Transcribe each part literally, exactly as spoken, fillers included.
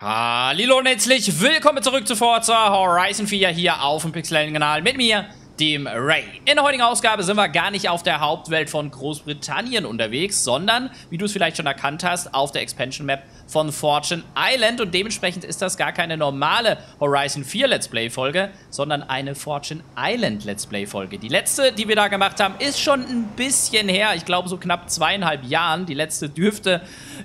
Hallo und herzlich willkommen zurück zu Forza Horizon vier hier auf dem Pixel-Kanal mit mir, dem Ray. In der heutigen Ausgabe sind wir gar nicht auf der Hauptwelt von Großbritannien unterwegs, sondern, wie du es vielleicht schon erkannt hast, auf der Expansion Map von Fortune Island, und dementsprechend ist das gar keine normale Horizon vier Let's Play Folge, sondern eine Fortune Island Let's Play Folge. Die letzte, die wir da gemacht haben, ist schon ein bisschen her, ich glaube so knapp zweieinhalb Jahren. Die letzte dürfte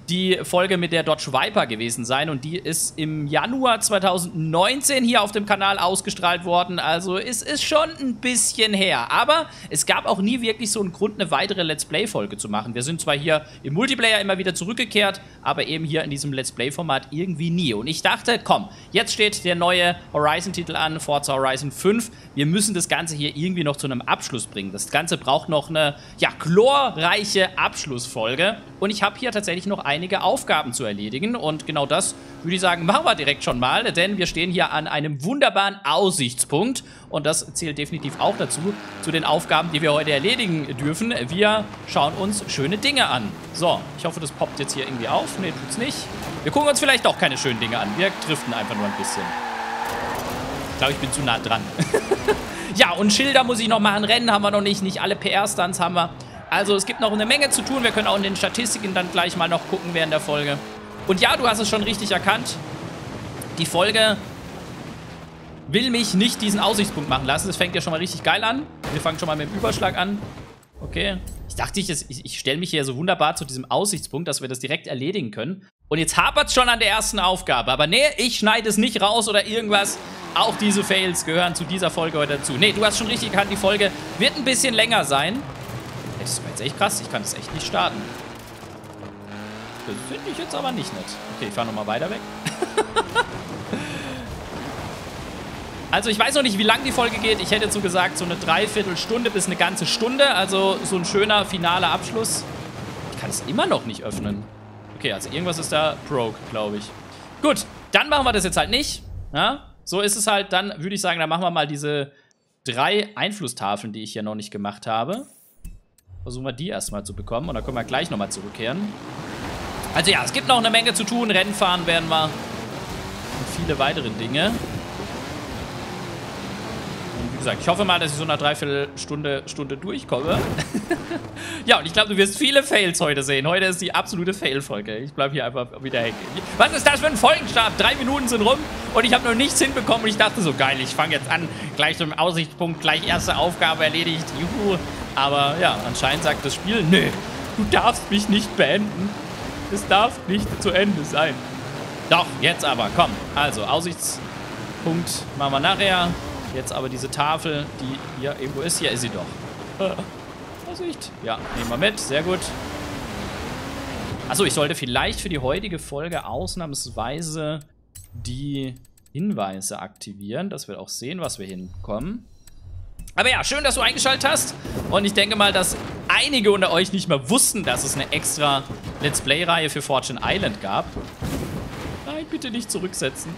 die Folge mit der Dodge Viper gewesen sein, und die ist im Januar zweitausendneunzehn hier auf dem Kanal ausgestrahlt worden, also es ist schon ein bisschen her. Aber es gab auch nie wirklich so einen Grund, eine weitere Let's Play Folge zu machen. Wir sind zwar hier im Multiplayer immer wieder zurückgekehrt, aber eben hier in diesem Let's Play-Format irgendwie nie. Und ich dachte, komm, jetzt steht der neue Horizon-Titel an, Forza Horizon fünf. Wir müssen das Ganze hier irgendwie noch zu einem Abschluss bringen. Das Ganze braucht noch eine, ja, glorreiche Abschlussfolge. Und ich habe hier tatsächlich noch einige Aufgaben zu erledigen. Und genau das, würde ich sagen, machen wir direkt schon mal. Denn wir stehen hier an einem wunderbaren Aussichtspunkt. Und das zählt definitiv auch dazu, zu den Aufgaben, die wir heute erledigen dürfen. Wir schauen uns schöne Dinge an. So, ich hoffe, das poppt jetzt hier irgendwie auf. Nee, tut's nicht. Wir gucken uns vielleicht auch keine schönen Dinge an. Wir driften einfach nur ein bisschen. Ich glaube, ich bin zu nah dran. Ja, und Schilder muss ich noch machen. Rennen haben wir noch nicht. Nicht alle P R-Stunts haben wir. Also, es gibt noch eine Menge zu tun. Wir können auch in den Statistiken dann gleich mal noch gucken während der Folge. Und ja, du hast es schon richtig erkannt. Die Folge will mich nicht diesen Aussichtspunkt machen lassen. Das fängt ja schon mal richtig geil an. Wir fangen schon mal mit dem Überschlag an. Okay. Ich dachte, ich, ich, ich stelle mich hier so wunderbar zu diesem Aussichtspunkt, dass wir das direkt erledigen können. Und jetzt hapert es schon an der ersten Aufgabe. Aber nee, ich schneide es nicht raus oder irgendwas. Auch diese Fails gehören zu dieser Folge heute dazu. Nee, du hast schon richtig erkannt, die Folge wird ein bisschen länger sein. Das ist jetzt echt krass. Ich kann das echt nicht starten. Das finde ich jetzt aber nicht nett. Okay, ich fahre nochmal weiter weg. Also ich weiß noch nicht, wie lang die Folge geht. Ich hätte so gesagt, so eine Dreiviertelstunde bis eine ganze Stunde. Also so ein schöner, finaler Abschluss. Ich kann es immer noch nicht öffnen. Okay, also irgendwas ist da broke, glaube ich. Gut, dann machen wir das jetzt halt nicht. Ja? So ist es halt. Dann würde ich sagen, dann machen wir mal diese drei Einflusstafeln, die ich hier noch nicht gemacht habe. Versuchen wir die erstmal zu bekommen. Und dann können wir gleich nochmal zurückkehren. Also ja, es gibt noch eine Menge zu tun. Rennen fahren werden wir. Und viele weitere Dinge. Ich hoffe mal, dass ich so nach Dreiviertelstunde Stunde durchkomme. Ja, und ich glaube, du wirst viele Fails heute sehen. Heute ist die absolute Fail-Folge. Ich bleibe hier einfach wieder hängen. Was ist das für ein Folgenstab? Drei Minuten sind rum und ich habe noch nichts hinbekommen. Und ich dachte so, geil, ich fange jetzt an. Gleich zum Aussichtspunkt, gleich erste Aufgabe erledigt. Juhu. Aber ja, anscheinend sagt das Spiel, nö, du darfst mich nicht beenden. Es darf nicht zu Ende sein. Doch, jetzt aber, komm. Also, Aussichtspunkt machen wir nachher. Jetzt aber diese Tafel, die hier irgendwo ist. Hier ist sie doch. Äh, Vorsicht. Ja, nehmen wir mit. Sehr gut. Achso, ich sollte vielleicht für die heutige Folge ausnahmsweise die Hinweise aktivieren, dass wir auch sehen, was wir hinkommen. Aber ja, schön, dass du eingeschaltet hast. Und ich denke mal, dass einige unter euch nicht mehr wussten, dass es eine extra Let's Play-Reihe für Fortune Island gab. Nein, bitte nicht zurücksetzen.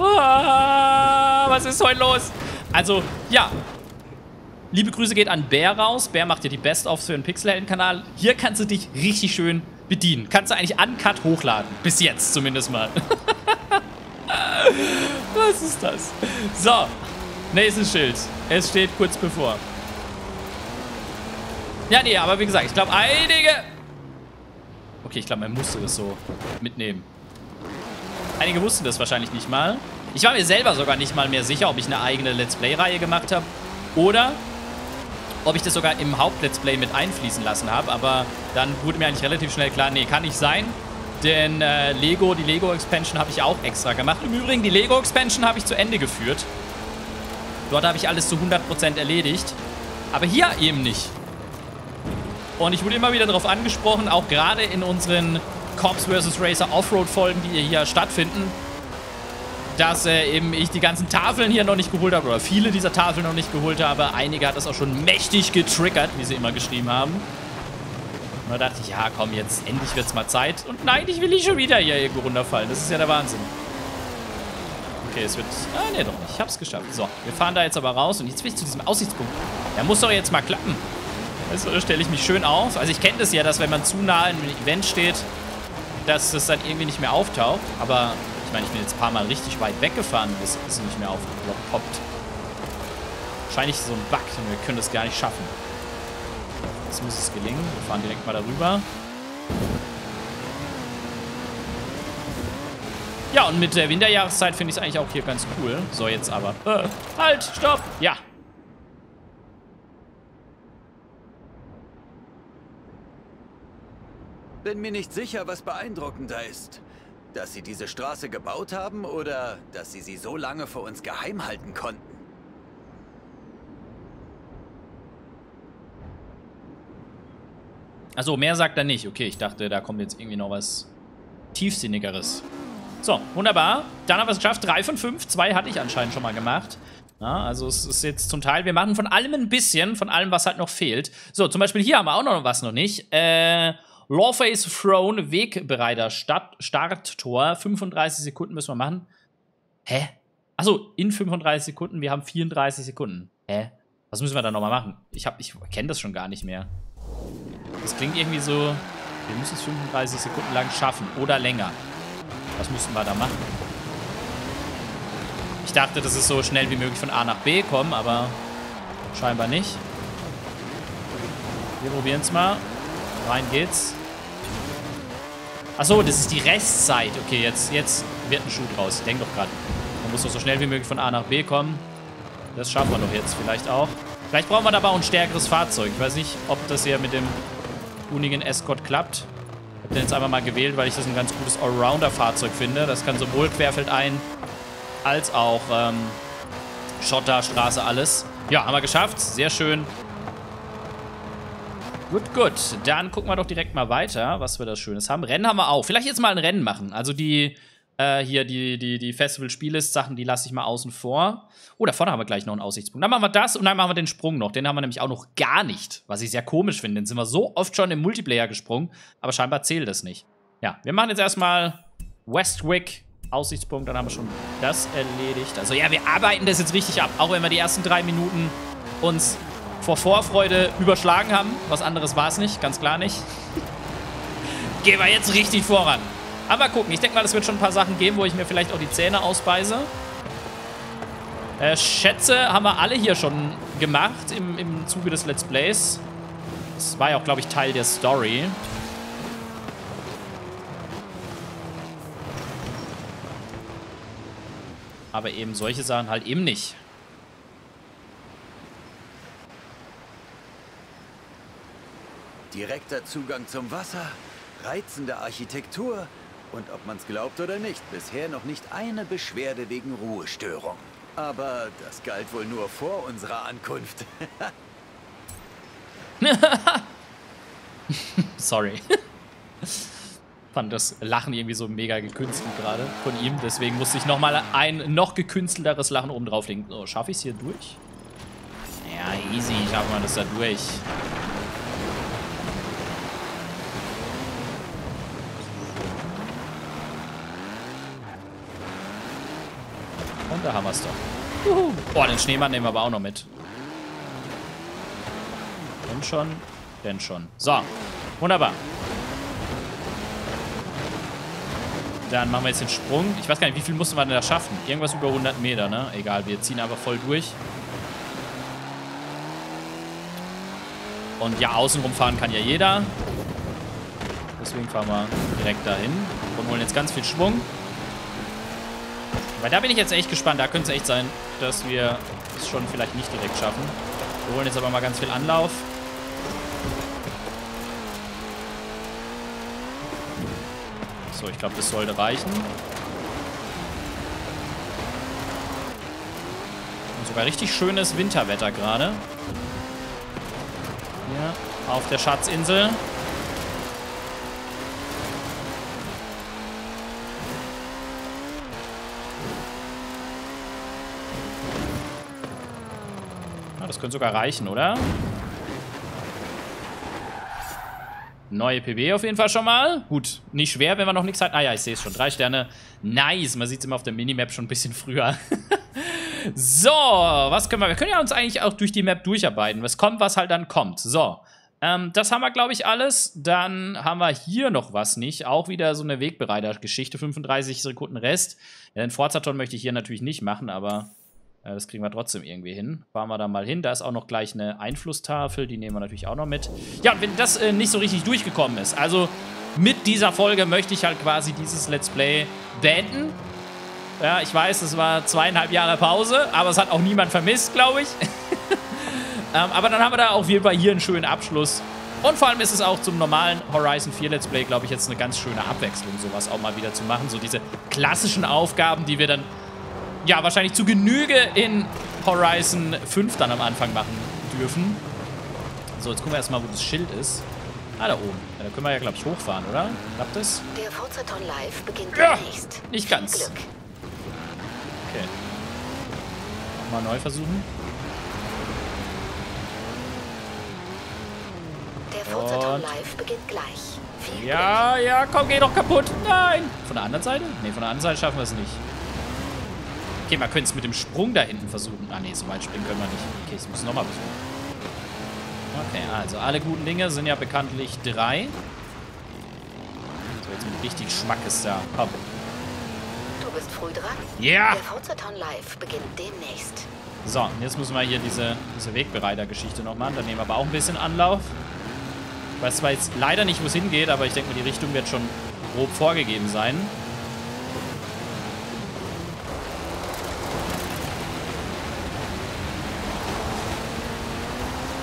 Was ist heute los? Also, ja. Liebe Grüße geht an Bär raus. Bär macht dir die Best-Offs für den Pixelhelden-Kanal. Hier kannst du dich richtig schön bedienen. Kannst du eigentlich uncut hochladen. Bis jetzt zumindest mal. Was ist das? So. Ne, ist ein Schild. Es steht kurz bevor. Ja, nee, aber wie gesagt, ich glaube, einige... Okay, ich glaube, man musste das so mitnehmen. Einige wussten das wahrscheinlich nicht mal. Ich war mir selber sogar nicht mal mehr sicher, ob ich eine eigene Let's Play-Reihe gemacht habe oder ob ich das sogar im Haupt-Let's Play mit einfließen lassen habe. Aber dann wurde mir eigentlich relativ schnell klar, nee, kann nicht sein. Denn äh, Lego, die Lego-Expansion habe ich auch extra gemacht. Im Übrigen, die Lego-Expansion habe ich zu Ende geführt. Dort habe ich alles zu hundert Prozent erledigt. Aber hier eben nicht. Und ich wurde immer wieder darauf angesprochen, auch gerade in unseren Cops versus. Racer Offroad-Folgen, die hier stattfinden, dass äh, eben ich die ganzen Tafeln hier noch nicht geholt habe, oder viele dieser Tafeln noch nicht geholt habe. Einige hat das auch schon mächtig getriggert, wie sie immer geschrieben haben. Und da dachte ich, ja komm, jetzt endlich wird's mal Zeit. Und nein, ich will nicht schon wieder hier irgendwo runterfallen. Das ist ja der Wahnsinn. Okay, es wird... Ah, ne, doch nicht. Ich hab's geschafft. So, wir fahren da jetzt aber raus. Und jetzt will ich zu diesem Aussichtspunkt. Der muss doch jetzt mal klappen. Also stelle ich mich schön auf. Also ich kenne das ja, dass wenn man zu nah in einem Event steht, dass das dann irgendwie nicht mehr auftaucht. Aber ich meine, ich bin jetzt ein paar Mal richtig weit weggefahren, bis es nicht mehr aufpoppt. Wahrscheinlich so ein Bug, denn wir können das gar nicht schaffen. Jetzt muss es gelingen. Wir fahren direkt mal darüber. Ja, und mit der Winterjahreszeit finde ich es eigentlich auch hier ganz cool. So, jetzt aber. Äh, halt, stopp! Ja. Bin mir nicht sicher, was beeindruckender ist. Dass sie diese Straße gebaut haben oder dass sie sie so lange vor uns geheim halten konnten. Achso, mehr sagt er nicht. Okay, ich dachte, da kommt jetzt irgendwie noch was Tiefsinnigeres. So, wunderbar. Dann haben wir es geschafft. drei von fünf. Zwei hatte ich anscheinend schon mal gemacht. Ja, also es ist jetzt zum Teil, wir machen von allem ein bisschen, von allem, was halt noch fehlt. So, zum Beispiel hier haben wir auch noch was noch nicht. Äh, Lawface Throne, Wegbereiter, Start, Starttor. fünfunddreißig Sekunden müssen wir machen. Hä? Achso, in fünfunddreißig Sekunden. Wir haben vierunddreißig Sekunden. Hä? Was müssen wir da nochmal machen? Ich, ich kenne das schon gar nicht mehr. Das klingt irgendwie so, wir müssen es fünfunddreißig Sekunden lang schaffen oder länger. Was müssen wir da machen? Ich dachte, das ist so schnell wie möglich von A nach B kommen, aber scheinbar nicht. Wir probieren es mal. Rein geht's. Achso, das ist die Restzeit. Okay, jetzt, jetzt wird ein Schuh draus. Ich denke doch gerade. Man muss doch so schnell wie möglich von A nach B kommen. Das schaffen wir doch jetzt vielleicht auch. Vielleicht brauchen wir dabei auch ein stärkeres Fahrzeug. Ich weiß nicht, ob das hier mit dem Unigen Escort klappt. Ich habe den jetzt einfach mal gewählt, weil ich das ein ganz gutes Allrounder-Fahrzeug finde. Das kann sowohl querfeldein als auch ähm, Schotter, Straße, alles. Ja, haben wir geschafft. Sehr schön. Gut, gut. Dann gucken wir doch direkt mal weiter, was wir da Schönes haben. Rennen haben wir auch. Vielleicht jetzt mal ein Rennen machen. Also die... Äh, hier die, die, die Festival-Spiellist-Sachen, die lasse ich mal außen vor. Oh, da vorne haben wir gleich noch einen Aussichtspunkt. Dann machen wir das und dann machen wir den Sprung noch. Den haben wir nämlich auch noch gar nicht, was ich sehr komisch finde. Den sind wir so oft schon im Multiplayer gesprungen, aber scheinbar zählt das nicht. Ja, wir machen jetzt erstmal Westwick, Aussichtspunkt, dann haben wir schon das erledigt. Also ja, wir arbeiten das jetzt richtig ab, auch wenn wir die ersten drei Minuten uns vor Vorfreude überschlagen haben. Was anderes war es nicht, ganz klar nicht. Gehen wir jetzt richtig voran. Aber mal gucken, ich denke mal, es wird schon ein paar Sachen geben, wo ich mir vielleicht auch die Zähne ausbeiße. Äh, Schätze haben wir alle hier schon gemacht im, im Zuge des Let's Plays. Das war ja auch, glaube ich, Teil der Story. Aber eben solche Sachen halt eben nicht. Direkter Zugang zum Wasser, reizende Architektur... Und ob man es glaubt oder nicht, bisher noch nicht eine Beschwerde wegen Ruhestörung. Aber das galt wohl nur vor unserer Ankunft. Sorry. Fand das Lachen irgendwie so mega gekünstelt gerade von ihm. Deswegen musste ich nochmal ein noch gekünstelteres Lachen oben drauflegen. So, schaffe ich es hier durch? Ja, easy, schaffen wir das da durch. Und da haben wir es doch. Juhu. Boah, den Schneemann nehmen wir aber auch noch mit. Denn schon, denn schon. So, wunderbar. Dann machen wir jetzt den Sprung. Ich weiß gar nicht, wie viel mussten wir denn da schaffen? Irgendwas über hundert Meter, ne? Egal, wir ziehen aber voll durch. Und ja, außenrum fahren kann ja jeder. Deswegen fahren wir direkt dahin und holen jetzt ganz viel Schwung. Weil da bin ich jetzt echt gespannt. Da könnte es echt sein, dass wir es schon vielleicht nicht direkt schaffen. Wir holen jetzt aber mal ganz viel Anlauf. So, ich glaube, das sollte reichen. Und sogar richtig schönes Winterwetter gerade. Hier auf der Schatzinsel. Das könnte sogar reichen, oder? Neue P B auf jeden Fall schon mal. Gut, nicht schwer, wenn wir noch nichts hatten. Ah ja, ich sehe es schon. Drei Sterne. Nice. Man sieht es immer auf der Minimap schon ein bisschen früher. So, was können wir... Wir können ja uns eigentlich auch durch die Map durcharbeiten. Was kommt, was halt dann kommt. So, Ähm, das haben wir, glaube ich, alles. Dann haben wir hier noch was nicht. Auch wieder so eine Wegbereiter-Geschichte. fünfunddreißig Sekunden Rest. Ja, den Forzathon möchte ich hier natürlich nicht machen, aber äh, das kriegen wir trotzdem irgendwie hin. Fahren wir da mal hin. Da ist auch noch gleich eine Einflusstafel. Die nehmen wir natürlich auch noch mit. Ja, und wenn das äh, nicht so richtig durchgekommen ist, also mit dieser Folge möchte ich halt quasi dieses Let's Play beenden. Ja, ich weiß, es war zweieinhalb Jahre Pause, aber es hat auch niemand vermisst, glaube ich. Ähm, aber dann haben wir da auf jeden Fall hier einen schönen Abschluss. Und vor allem ist es auch zum normalen Horizon vier Let's Play, glaube ich, jetzt eine ganz schöne Abwechslung, sowas auch mal wieder zu machen. So diese klassischen Aufgaben, die wir dann, ja, wahrscheinlich zu Genüge in Horizon fünf dann am Anfang machen dürfen. So, jetzt gucken wir erstmal, wo das Schild ist. Ah, da oben. Ja, da können wir ja, glaube ich, hochfahren, oder? Klappt das? Der Forzathon Live beginnt demnächst. Ja, nicht ganz. Glück. Okay. Nochmal neu versuchen. Forzathon Live beginnt gleich. Viel ja, Glück. Ja, komm, geh doch kaputt. Nein. Von der anderen Seite? Ne, von der anderen Seite schaffen wir es nicht. Okay, man könnte es mit dem Sprung da hinten versuchen. Ah, ne, so weit springen können wir nicht. Okay, ich muss es nochmal versuchen. Okay, also alle guten Dinge sind ja bekanntlich drei. So, jetzt mit richtig Schmackes da. Komm. Du bist früh dran. Ja. Yeah. Der Forzathon Live beginnt demnächst. So, und jetzt müssen wir hier diese, diese Wegbereiter-Geschichte noch machen. Da nehmen wir aber auch ein bisschen Anlauf. Ich weiß zwar jetzt leider nicht, wo es hingeht, aber ich denke mal, die Richtung wird schon grob vorgegeben sein.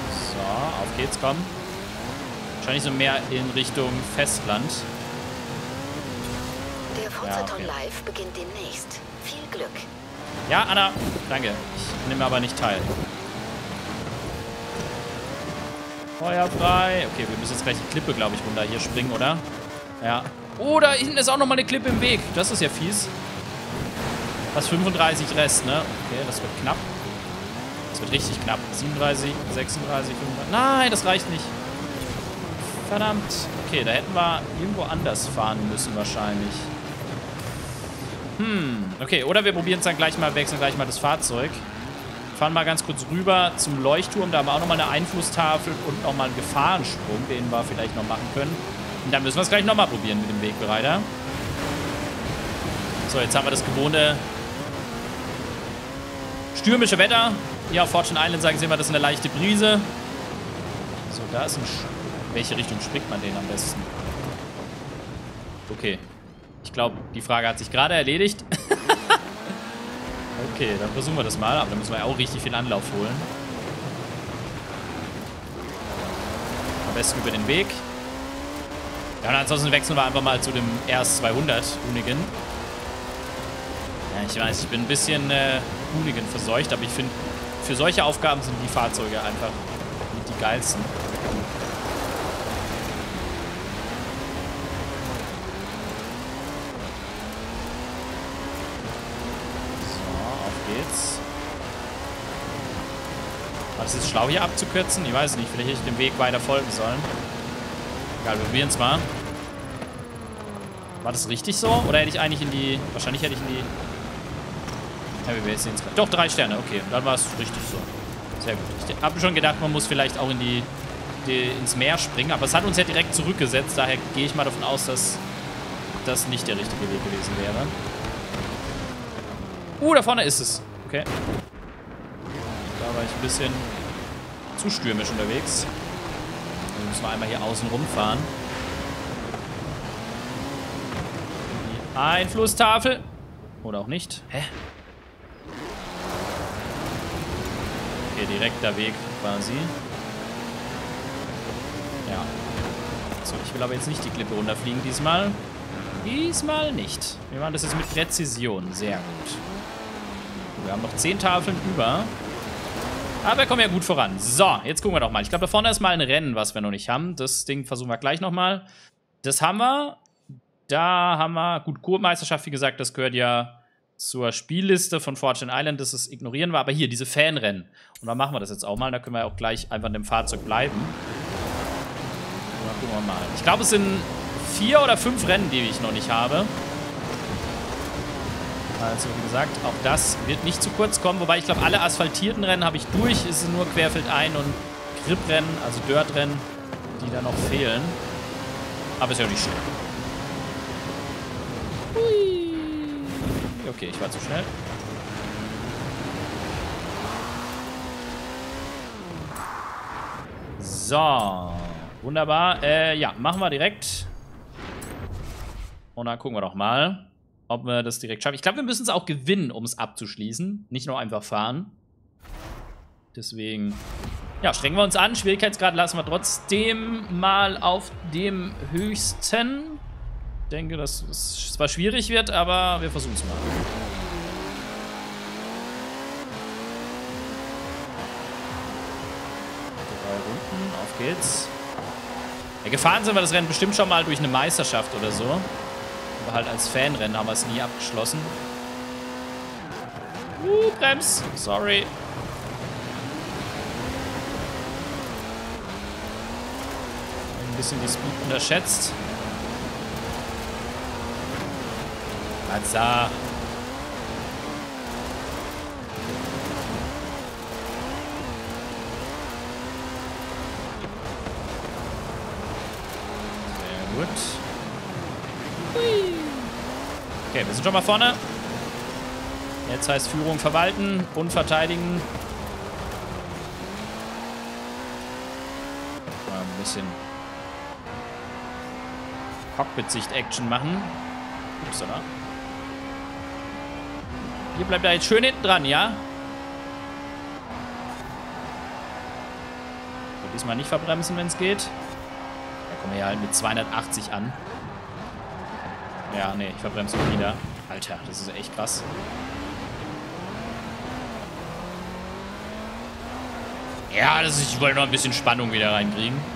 So, auf geht's, komm. Wahrscheinlich so mehr in Richtung Festland. Der Forzathon Live beginnt demnächst. Viel Glück. Ja, Anna, danke. Ich nehme aber nicht teil. Feuer frei. Okay, wir müssen jetzt gleich die Klippe, glaube ich, runter hier springen, oder? Ja. Oh, da hinten ist auch nochmal eine Klippe im Weg. Das ist ja fies. Das fünfunddreißig Rest, ne? Okay, das wird knapp. Das wird richtig knapp. siebenunddreißig, sechsunddreißig, fünfunddreißig. Nein, das reicht nicht. Verdammt. Okay, da hätten wir irgendwo anders fahren müssen wahrscheinlich. Hm. Okay, oder wir probieren es dann gleich mal, wechseln gleich mal das Fahrzeug. Fahren mal ganz kurz rüber zum Leuchtturm. Da haben wir auch nochmal eine Einflusstafel und nochmal einen Gefahrensprung, den wir vielleicht noch machen können. Und dann müssen wir es gleich nochmal probieren mit dem Wegbereiter. So, jetzt haben wir das gewohnte stürmische Wetter. Hier auf Fortune Island sagen sie immer, das ist eine leichte Brise. So, da ist ein... Sch Welche Richtung springt man den am besten? Okay. Ich glaube, die Frage hat sich gerade erledigt. Okay, dann versuchen wir das mal, aber da müssen wir ja auch richtig viel Anlauf holen. Am besten über den Weg. Ja, und ansonsten wechseln wir einfach mal zu dem R S zweihundert Hoonigan. Ja, ich weiß, ich bin ein bisschen äh, Hoonigan verseucht, aber ich finde, für solche Aufgaben sind die Fahrzeuge einfach mit die geilsten. Das ist schlau, hier abzukürzen. Ich weiß nicht, vielleicht hätte ich dem Weg weiter folgen sollen. Egal, wir probieren es mal. War das richtig so? Oder hätte ich eigentlich in die... Wahrscheinlich hätte ich in die... Ja, wir sehen es gerade. Doch, drei Sterne. Okay, dann war es richtig so. Sehr gut. Ich habe schon gedacht, man muss vielleicht auch in die, die... ins Meer springen. Aber es hat uns ja direkt zurückgesetzt. Daher gehe ich mal davon aus, dass das nicht der richtige Weg gewesen wäre. Uh, da vorne ist es. Okay. Da war ich ein bisschen zu stürmisch unterwegs. Dann müssen wir einmal hier außen rumfahren. Die Einflusstafel. Oder auch nicht. Hä? Okay, direkter Weg quasi. Ja. So, ich will aber jetzt nicht die Klippe runterfliegen diesmal. Diesmal nicht. Wir machen das jetzt mit Präzision. Sehr gut. Wir haben noch zehn Tafeln über. Aber wir kommen ja gut voran. So, jetzt gucken wir doch mal. Ich glaube, da vorne ist mal ein Rennen, was wir noch nicht haben. Das Ding versuchen wir gleich nochmal. Das haben wir. Da haben wir... Gut, Kurmeisterschaft, wie gesagt, das gehört ja zur Spielliste von Fortune Island. Das ist, ignorieren wir. Aber hier, diese Fanrennen. Und dann machen wir das jetzt auch mal. Da können wir auch gleich einfach in dem Fahrzeug bleiben. Und dann gucken wir mal. Ich glaube, es sind vier oder fünf Rennen, die ich noch nicht habe. Also wie gesagt, auch das wird nicht zu kurz kommen. Wobei ich glaube, alle asphaltierten Rennen habe ich durch. Es sind nur Querfeldein- und Grip-Rennen, also Dirt-Rennen, die da noch fehlen. Aber ist ja nicht schlimm. Hui. Okay, ich war zu schnell. So. Wunderbar. Äh, ja, machen wir direkt. Und dann gucken wir doch mal, ob wir das direkt schaffen. Ich glaube, wir müssen es auch gewinnen, um es abzuschließen. Nicht nur einfach fahren. Deswegen, ja, strengen wir uns an. Schwierigkeitsgrad lassen wir trotzdem mal auf dem höchsten. Ich denke, dass es zwar schwierig wird, aber wir versuchen es mal. Drei Runden, auf geht's. Ja, gefahren sind wir das Rennen bestimmt schon mal durch eine Meisterschaft oder so. Aber halt als Fanrennen haben wir es nie abgeschlossen. Uh, Brems. Sorry. Ein bisschen die Speed unterschätzt. Hatsa. Sehr gut. Hui. Okay, wir sind schon mal vorne. Jetzt heißt Führung verwalten und verteidigen. Mal ein bisschen Cockpit-Sicht-Action machen. Ups, oder? Hier bleibt er jetzt schön hinten dran, ja? So, diesmal nicht verbremsen, wenn es geht. Da kommen wir ja halt mit zweihundertachtzig an. Ja, nee, ich verbremse mich wieder. Alter, das ist echt krass. Ja, das ist, ich wollte noch ein bisschen Spannung wieder reinkriegen.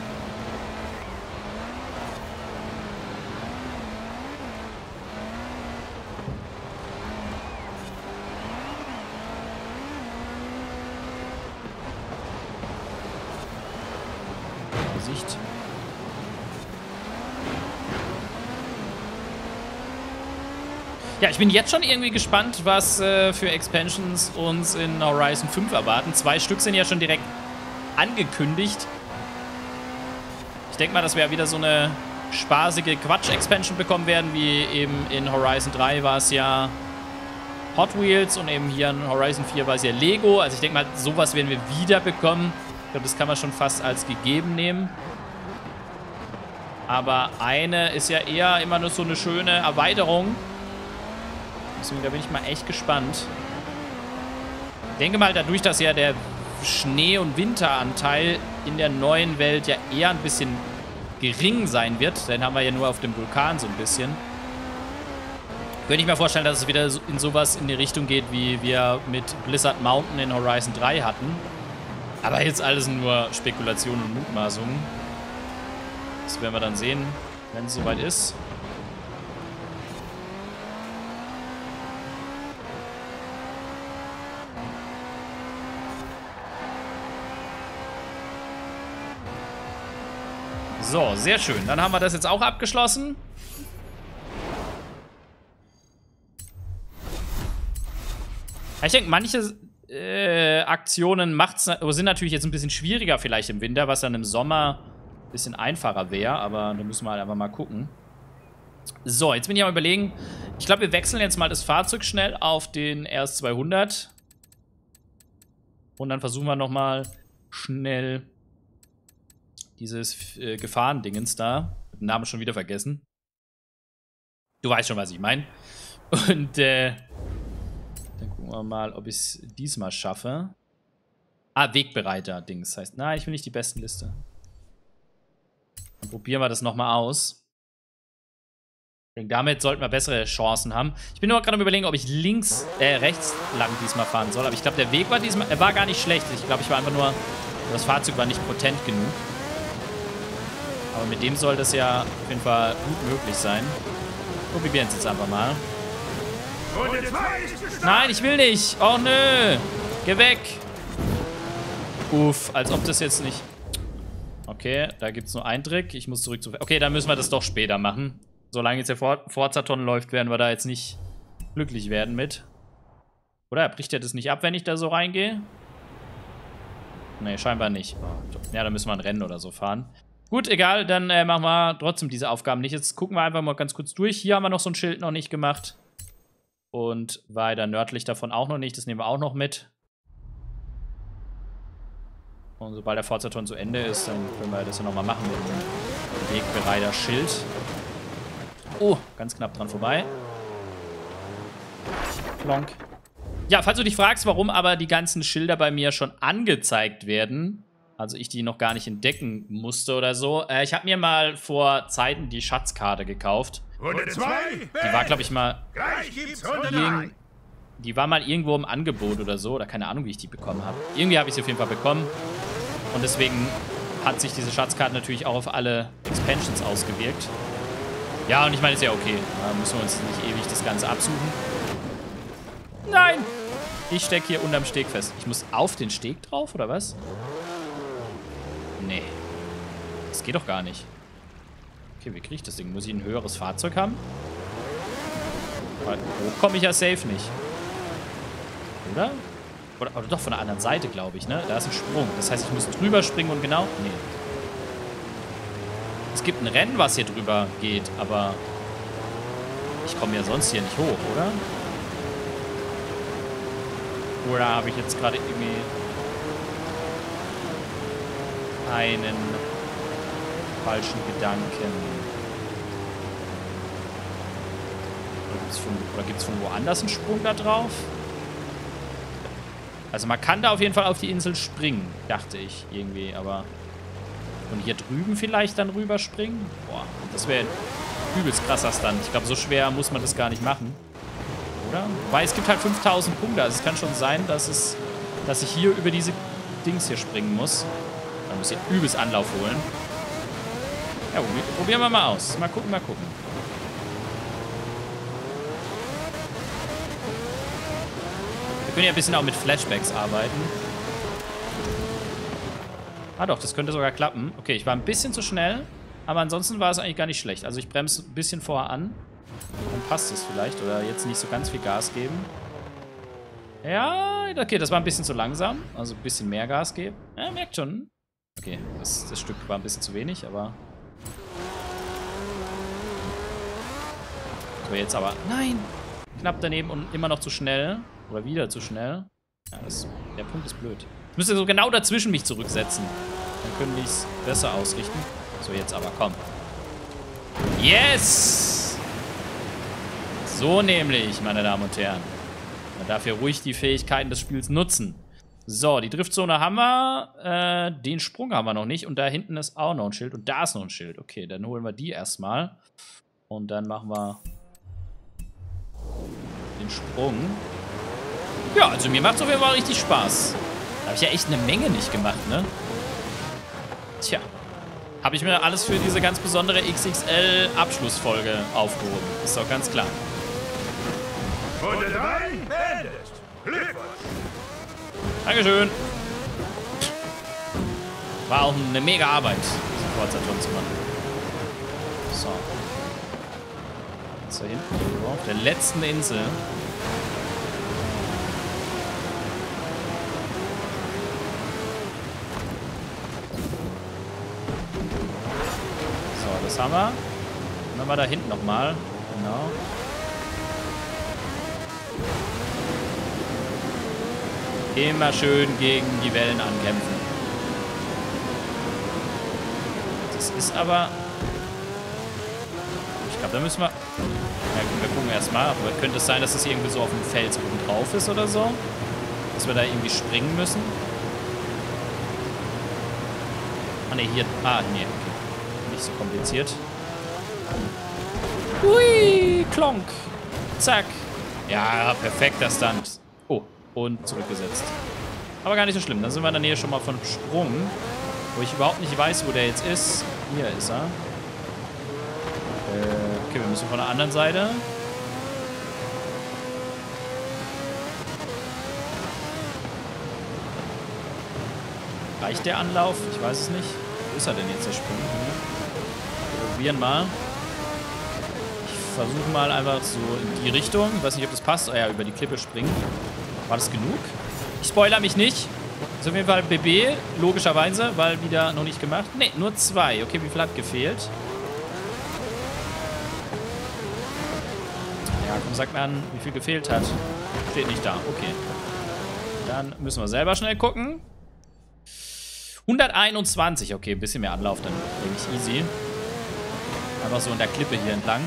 Ja, ich bin jetzt schon irgendwie gespannt, was äh, für Expansions uns in Horizon fünf erwarten. Zwei Stück sind ja schon direkt angekündigt. Ich denke mal, dass wir ja wieder so eine spaßige Quatsch-Expansion bekommen werden, wie eben in Horizon drei war es ja Hot Wheels und eben hier in Horizon vier war es ja Lego. Also ich denke mal, sowas werden wir wieder bekommen. Ich glaube, das kann man schon fast als gegeben nehmen. Aber eine ist ja eher immer nur so eine schöne Erweiterung. Deswegen, da bin ich mal echt gespannt. Ich denke mal, dadurch, dass ja der Schnee- und Winteranteil in der neuen Welt ja eher ein bisschen gering sein wird, den haben wir ja nur auf dem Vulkan so ein bisschen, könnte ich mir vorstellen, dass es wieder in sowas in die Richtung geht, wie wir mit Blizzard Mountain in Horizon drei hatten. Aber jetzt alles nur Spekulationen und Mutmaßungen. Das werden wir dann sehen, wenn es soweit ist. So, sehr schön. Dann haben wir das jetzt auch abgeschlossen. Ich denke, manche äh, Aktionen macht's, sind natürlich jetzt ein bisschen schwieriger vielleicht im Winter, was dann im Sommer ein bisschen einfacher wäre. Aber da müssen wir halt einfach mal gucken. So, jetzt bin ich am überlegen. Ich glaube, wir wechseln jetzt mal das Fahrzeug schnell auf den R S zweihundert. Und dann versuchen wir nochmal schnell dieses äh, Gefahrendingens da. Den Namen schon wieder vergessen. Du weißt schon, was ich meine. Und äh, dann gucken wir mal, ob ich es diesmal schaffe. Ah, Wegbereiter-Dings heißt. Nein, ich will nicht die besten Liste. Dann probieren wir das nochmal aus. Ich denke, damit sollten wir bessere Chancen haben. Ich bin nur gerade am Überlegen, ob ich links, äh, rechts lang diesmal fahren soll. Aber ich glaube, der Weg war diesmal, er war gar nicht schlecht. Ich glaube, ich war einfach nur, das Fahrzeug war nicht potent genug. Aber mit dem soll das ja auf jeden Fall gut möglich sein. Wir probieren es jetzt einfach mal. Nein, ich will nicht. Oh, nö. Geh weg. Uff, als ob das jetzt nicht... Okay, da gibt es nur einen Trick. Ich muss zurück zu... Okay, dann müssen wir das doch später machen. Solange jetzt der Forzathon läuft, werden wir da jetzt nicht glücklich werden mit. Oder? Bricht er das nicht ab, wenn ich da so reingehe? Nee, scheinbar nicht. Ja, dann müssen wir ein Rennen oder so fahren. Gut, egal, dann äh, machen wir trotzdem diese Aufgaben nicht. Jetzt gucken wir einfach mal ganz kurz durch. Hier haben wir noch so ein Schild noch nicht gemacht. Und weiter nördlich davon auch noch nicht. Das nehmen wir auch noch mit. Und sobald der Forzathon zu Ende ist, dann können wir das ja nochmal machen mit dem Wegbereiter-Schild. Oh, ganz knapp dran vorbei. Plonk. Ja, falls du dich fragst, warum aber die ganzen Schilder bei mir schon angezeigt werden, also ich die noch gar nicht entdecken musste oder so. Äh, ich habe mir mal vor Zeiten die Schatzkarte gekauft. Die war, glaube ich, mal... Die war mal irgendwo im Angebot oder so. Oder keine Ahnung, wie ich die bekommen habe. Irgendwie habe ich sie auf jeden Fall bekommen. Und deswegen hat sich diese Schatzkarte natürlich auch auf alle Expansions ausgewirkt. Ja, und ich meine, ist ja okay. Da müssen wir uns nicht ewig das Ganze absuchen. Nein! Ich stecke hier unterm Steg fest. Ich muss auf den Steg drauf, oder was? Nee. Das geht doch gar nicht. Okay, wie kriege ich das Ding? Muss ich ein höheres Fahrzeug haben? Weil hoch komme ich ja safe nicht. Oder? Oder, oder doch von der anderen Seite, glaube ich, ne? Da ist ein Sprung. Das heißt, ich muss drüber springen und genau... Nee. Es gibt ein Rennen, was hier drüber geht, aber... Ich komme ja sonst hier nicht hoch, oder? Oder habe ich jetzt gerade irgendwie... einen falschen Gedanken. Oder gibt es von, von woanders einen Sprung da drauf? Also man kann da auf jeden Fall auf die Insel springen, dachte ich irgendwie, aber... Und hier drüben vielleicht dann rüberspringen? Boah, das wäre ein übelst krasser Stunt. Ich glaube, so schwer muss man das gar nicht machen. Oder? Weil es gibt halt fünftausend Punkte. Also es kann schon sein, dass, es, dass ich hier über diese Dings hier springen muss. Man muss hier übelst Anlauf holen. Ja, probieren wir mal aus. Mal gucken, mal gucken. Wir können ja ein bisschen auch mit Flashbacks arbeiten. Ah doch, das könnte sogar klappen. Okay, ich war ein bisschen zu schnell. Aber ansonsten war es eigentlich gar nicht schlecht. Also ich bremse ein bisschen vorher an. Dann passt es vielleicht. Oder jetzt nicht so ganz viel Gas geben. Ja, okay, das war ein bisschen zu langsam. Also ein bisschen mehr Gas geben. Ja, merkt schon. Okay, das, das Stück war ein bisschen zu wenig, aber... So, jetzt aber... Nein! Knapp daneben und immer noch zu schnell. Oder wieder zu schnell. Ja, das, der Punkt ist blöd. Ich müsste so genau dazwischen mich zurücksetzen. Dann können wir es besser ausrichten. So, jetzt aber, komm. Yes! So nämlich, meine Damen und Herren. Man darf hier ruhig die Fähigkeiten des Spiels nutzen. So, die Driftzone haben wir. Äh, den Sprung haben wir noch nicht. Und da hinten ist auch noch ein Schild. Und da ist noch ein Schild. Okay, dann holen wir die erstmal. Und dann machen wir den Sprung. Ja, also mir macht es auf jeden Fall richtig Spaß. Da habe ich ja echt eine Menge nicht gemacht, ne? Tja. Habe ich mir alles für diese ganz besondere X X L-Abschlussfolge aufgehoben. Ist doch ganz klar. Runde drei beendet. Glückwunsch. Dankeschön. War auch eine mega Arbeit, diesen Forzathon zu machen. So. Jetzt da hinten, auf der letzten Insel. So, das haben wir. Und dann mal da hinten nochmal. Genau. Immer schön gegen die Wellen ankämpfen. Das ist aber... Ich glaube, da müssen wir... Ja, wir gucken erstmal. Aber könnte es sein, dass es irgendwie so auf dem Fels oben drauf ist oder so? Dass wir da irgendwie springen müssen? Ah, ne, hier... Ah, ne. Nicht so kompliziert. Hui, klonk. Zack. Ja, perfekter Stunt. Oh. Und zurückgesetzt. Aber gar nicht so schlimm. Dann sind wir in der Nähe schon mal von einem Sprung, wo ich überhaupt nicht weiß, wo der jetzt ist. Hier ist er. Äh, okay, wir müssen von der anderen Seite. Reicht der Anlauf? Ich weiß es nicht. Wo ist er denn jetzt, der Sprung? Wir probieren mal. Ich versuche mal einfach so in die Richtung. Ich weiß nicht, ob das passt. Oh ja, über die Klippe springen. War das genug? Ich spoilere mich nicht. Auf jeden Fall B B, logischerweise, weil wieder noch nicht gemacht. Ne, nur zwei. Okay, wie viel hat gefehlt? Ja, komm, sag mir an, wie viel gefehlt hat. Steht nicht da, okay. Dann müssen wir selber schnell gucken. hunderteinundzwanzig, okay, ein bisschen mehr Anlauf, dann denke ich easy. Einfach so in der Klippe hier entlang.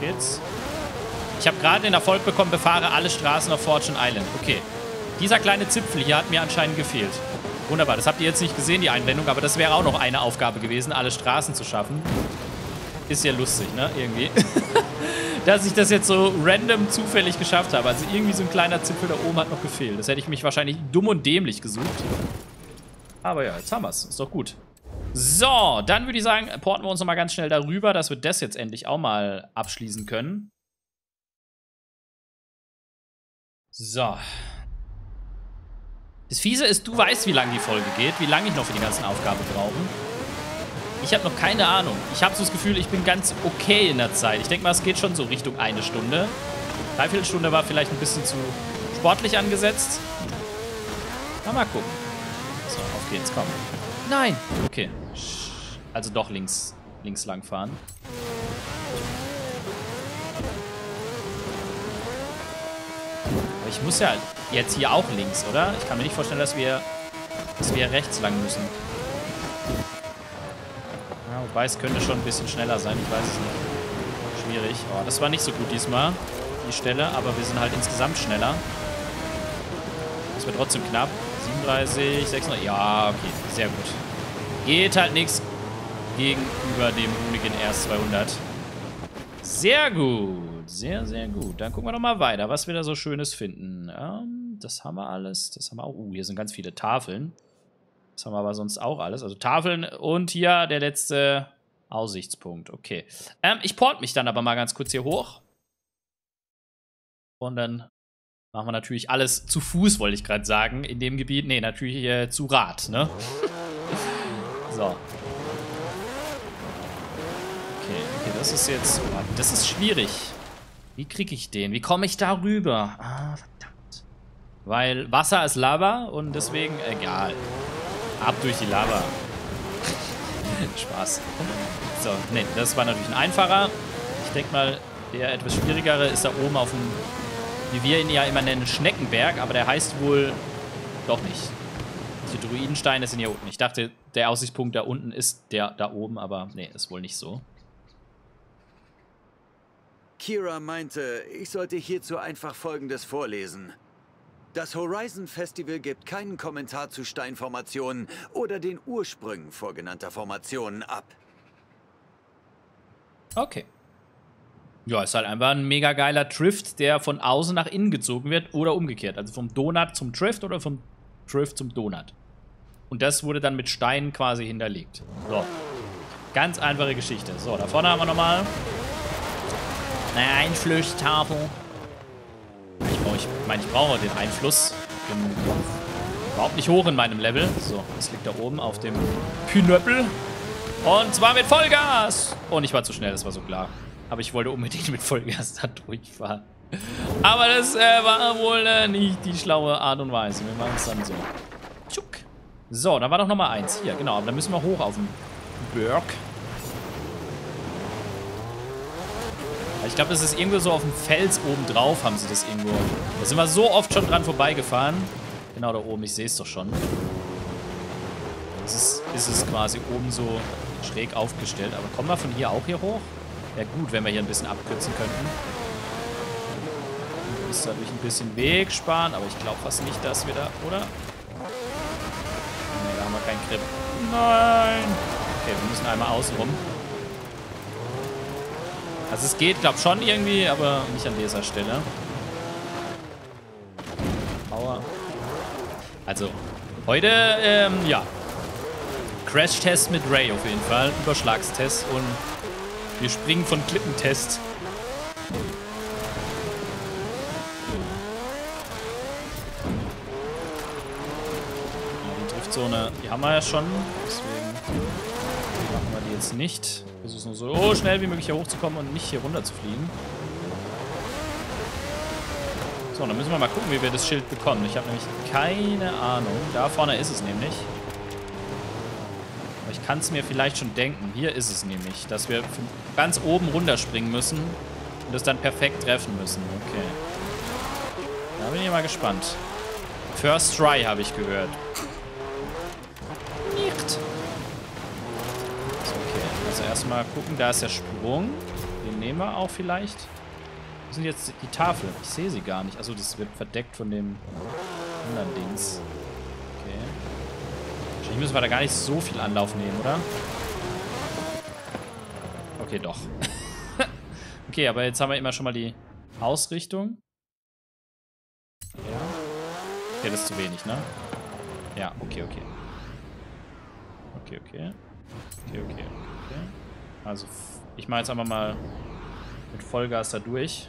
Geht's. Ich habe gerade den Erfolg bekommen, befahre alle Straßen auf Fortune Island. Okay. Dieser kleine Zipfel hier hat mir anscheinend gefehlt. Wunderbar. Das habt ihr jetzt nicht gesehen, die Einblendung, aber das wäre auch noch eine Aufgabe gewesen, alle Straßen zu schaffen. Ist ja lustig, ne? Irgendwie. Dass ich das jetzt so random zufällig geschafft habe. Also irgendwie so ein kleiner Zipfel da oben hat noch gefehlt. Das hätte ich mich wahrscheinlich dumm und dämlich gesucht. Aber ja, jetzt haben wir es. Ist doch gut. So, dann würde ich sagen, porten wir uns nochmal ganz schnell darüber, dass wir das jetzt endlich auch mal abschließen können. So. Das Fiese ist, du weißt, wie lange die Folge geht, wie lange ich noch für die ganzen Aufgaben brauche. Ich habe noch keine Ahnung. Ich habe so das Gefühl, ich bin ganz okay in der Zeit. Ich denke mal, es geht schon so Richtung eine Stunde. Dreiviertel Stunde war vielleicht ein bisschen zu sportlich angesetzt. Na, mal gucken. So, auf geht's, komm. Nein! Okay. Also doch links, links lang fahren. Aber ich muss ja jetzt hier auch links, oder? Ich kann mir nicht vorstellen, dass wir, dass wir rechts lang müssen. Ja, wobei, es könnte schon ein bisschen schneller sein. Ich weiß es nicht. Schwierig. Oh, das war nicht so gut diesmal, die Stelle. Aber wir sind halt insgesamt schneller. Das wird trotzdem knapp. siebenunddreißig, sechsunddreißig, ja, okay, sehr gut. Geht halt nichts gegenüber dem Unigen R S zweihundert. Sehr gut, sehr, sehr gut. Dann gucken wir doch mal weiter, was wir da so Schönes finden. Ähm, das haben wir alles, das haben wir auch. Uh, hier sind ganz viele Tafeln. Das haben wir aber sonst auch alles. Also Tafeln und hier der letzte Aussichtspunkt, okay. Ähm, ich port mich dann aber mal ganz kurz hier hoch. Und dann machen wir natürlich alles zu Fuß, wollte ich gerade sagen, in dem Gebiet. Nee, natürlich äh, zu Rad, ne? So. Okay, okay, das ist jetzt... Oh, das ist schwierig. Wie kriege ich den? Wie komme ich da rüber? Ah, verdammt. Weil Wasser ist Lava und deswegen... Egal. Ab durch die Lava. Spaß. So, nee, das war natürlich ein einfacher. Ich denke mal, der etwas schwierigere ist da oben auf dem... wie wir ihn ja immer nennen, Schneckenberg, aber der heißt wohl doch nicht. Die Druidensteine sind hier unten. Ich dachte, der Aussichtspunkt da unten ist der da oben, aber nee, ist wohl nicht so. Kira meinte, ich sollte hierzu einfach Folgendes vorlesen. Das Horizon Festival gibt keinen Kommentar zu Steinformationen oder den Ursprüngen vorgenannter Formationen ab. Okay. Ja, ist halt einfach ein mega geiler Drift, der von außen nach innen gezogen wird oder umgekehrt. Also vom Donut zum Drift oder vom Drift zum Donut. Und das wurde dann mit Steinen quasi hinterlegt. So. Ganz einfache Geschichte. So, da vorne haben wir nochmal eine Einflusstafel. Ich meine, ich, mein, ich brauche den Einfluss. Ich bin überhaupt nicht hoch in meinem Level. So, das liegt da oben auf dem Pinöppel. Und zwar mit Vollgas. Und ich war zu schnell, das war so klar. Aber ich wollte unbedingt mit Vollgas da durchfahren. Aber das äh, war wohl äh, nicht die schlaue Art und Weise. Wir machen es dann so. Tschuck. So, da war doch nochmal eins. Hier, genau. Aber dann müssen wir hoch auf den Berg. Ich glaube, das ist irgendwo so auf dem Fels oben drauf, haben sie das irgendwo. Da sind wir so oft schon dran vorbeigefahren. Genau da oben, ich sehe es doch schon. Das ist, ist es quasi oben so schräg aufgestellt. Aber kommen wir von hier auch hier hoch? Ja gut, wenn wir hier ein bisschen abkürzen könnten. Wir müssen dadurch ein bisschen Weg sparen, aber ich glaube fast nicht, dass wir da, oder? Ne, da haben wir keinen Grip. Nein! Okay, wir müssen einmal außen rum. Also es geht, glaube ich, schon irgendwie, aber nicht an dieser Stelle. Aua. Also, heute, ähm, ja. Crash-Test mit Ray auf jeden Fall. Überschlagstest und... wir springen von Klippentest. Die Driftzone, die haben wir ja schon. Deswegen machen wir die jetzt nicht. ist es nur so, oh, schnell wie möglich hier hochzukommen und nicht hier runter zu fliegen. So, dann müssen wir mal gucken, wie wir das Schild bekommen. Ich habe nämlich keine Ahnung. Da vorne ist es nämlich. Aber ich kann es mir vielleicht schon denken. Hier ist es nämlich, dass wir ganz oben runterspringen müssen und das dann perfekt treffen müssen. Okay. Da bin ich mal gespannt. First Try habe ich gehört. Nicht. Also erstmal gucken, da ist der Sprung. Den nehmen wir auch vielleicht. Wo sind jetzt die Tafel? Ich sehe sie gar nicht. Achso, das wird verdeckt von dem anderen Dings. Okay. Wahrscheinlich müssen wir da gar nicht so viel Anlauf nehmen, oder? Okay, doch. Okay, aber jetzt haben wir immer schon mal die Ausrichtung. Ja. Okay, das ist zu wenig, ne? Ja, okay, okay. Okay, okay. Okay, okay. Okay. Also, ich mache jetzt einfach mal mit Vollgas da durch.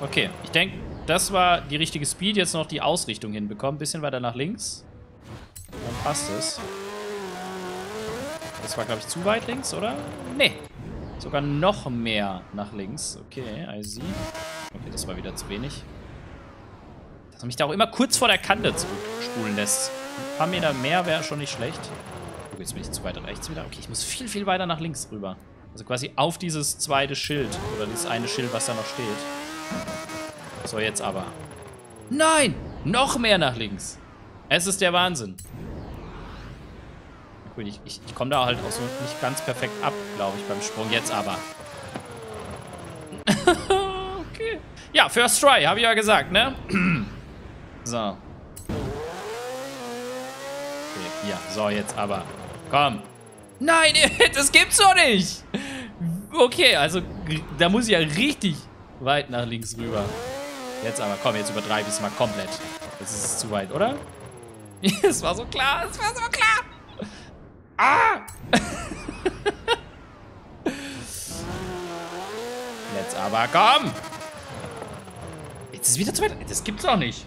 Okay, ich denke, das war die richtige Speed. Jetzt noch die Ausrichtung hinbekommen. Ein bisschen weiter nach links. Dann passt es. Das war, glaube ich, zu weit links, oder? Nee. Sogar noch mehr nach links. Okay, I see. Okay, das war wieder zu wenig. Und mich da auch immer kurz vor der Kante zurückspulen lässt. Ein paar Meter mehr wäre schon nicht schlecht. Oh, jetzt bin ich zu weit rechts wieder. Okay, ich muss viel, viel weiter nach links rüber. Also quasi auf dieses zweite Schild. Oder dieses eine Schild, was da noch steht. So, jetzt aber. Nein! Noch mehr nach links. Es ist der Wahnsinn. Gut, ich, ich, ich komme da halt auch so nicht ganz perfekt ab, glaube ich, beim Sprung. Jetzt aber. Okay. Ja, First Try, habe ich ja gesagt, ne? So. Okay, ja, so, jetzt aber. Komm. Nein, das gibt's doch nicht. Okay, also da muss ich ja richtig weit nach links rüber. Jetzt aber, komm, jetzt übertreibe ich es mal komplett. Das ist zu weit, oder? Es war so klar, es war so klar. Ah! Jetzt aber, komm. Jetzt ist es wieder zu weit. Das gibt's doch nicht.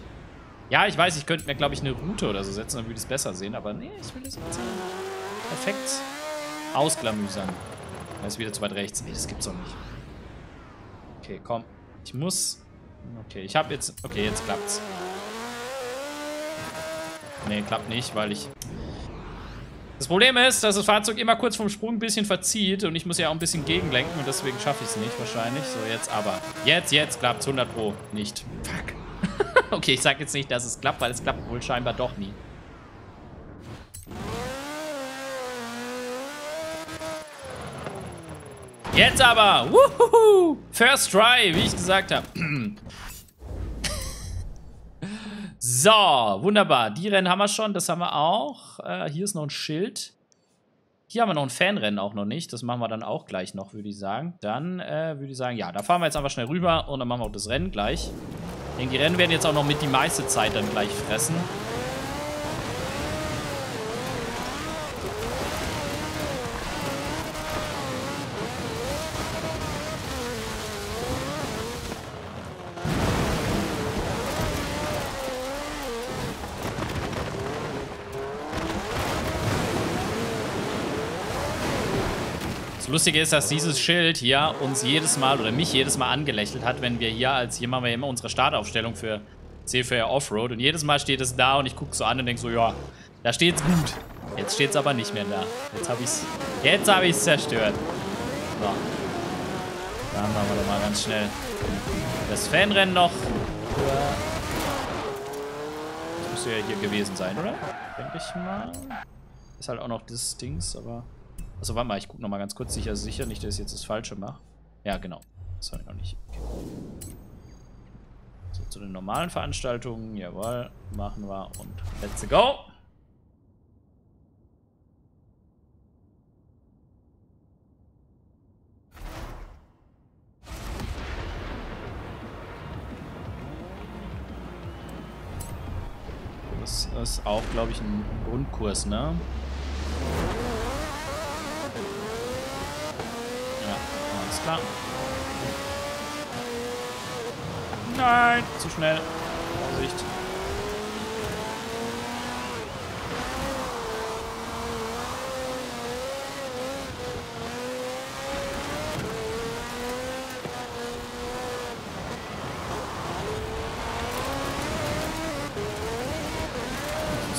Ja, ich weiß, ich könnte mir, glaube ich, eine Route oder so setzen, dann würde ich es besser sehen, aber nee, ich will das jetzt perfekt ausglamüsern. Da ist wieder zu weit rechts. Nee, das gibt's doch nicht. Okay, komm. Ich muss... Okay, ich habe jetzt... Okay, jetzt klappt's. Nee, klappt nicht, weil ich... Das Problem ist, dass das Fahrzeug immer kurz vorm Sprung ein bisschen verzieht und ich muss ja auch ein bisschen gegenlenken und deswegen schaffe ich es nicht wahrscheinlich. So, jetzt aber. Jetzt, jetzt klappt's hundert Pro. Nicht. Fuck. Okay, ich sag jetzt nicht, dass es klappt, weil es klappt wohl scheinbar doch nie. Jetzt aber! Woohoo! First Try, wie ich gesagt habe. So, wunderbar. Die Rennen haben wir schon, das haben wir auch. Äh, hier ist noch ein Schild. Hier haben wir noch ein Fanrennen auch noch nicht. Das machen wir dann auch gleich noch, würde ich sagen. Dann äh, würde ich sagen, ja, da fahren wir jetzt einfach schnell rüber und dann machen wir auch das Rennen gleich. Denn die Rennen werden jetzt auch noch mit die meiste Zeit dann gleich fressen. Das Lustige ist, dass dieses Schild hier uns jedes Mal oder mich jedes Mal angelächelt hat, wenn wir hier als hier machen wir immer unsere Startaufstellung für C vier Offroad und jedes Mal steht es da und ich gucke so an und denke so, ja, da steht's gut. Jetzt steht's aber nicht mehr da. Jetzt habe ich's, jetzt habe ich's zerstört. So. Dann machen wir doch mal ganz schnell das Fanrennen noch. Das müsste ja hier gewesen sein, oder? Denke ich mal. Ist halt auch noch das Dings, aber... Achso, warte mal, ich gucke nochmal ganz kurz, sicher, sicher, nicht, dass ich jetzt das Falsche mache. Ja, genau. Das habe ich noch nicht. Okay. So, zu den normalen Veranstaltungen, jawohl, machen wir und let's go! Das ist auch, glaube ich, ein Grundkurs, ne? Alles klar. Nein, zu schnell. Vorsicht.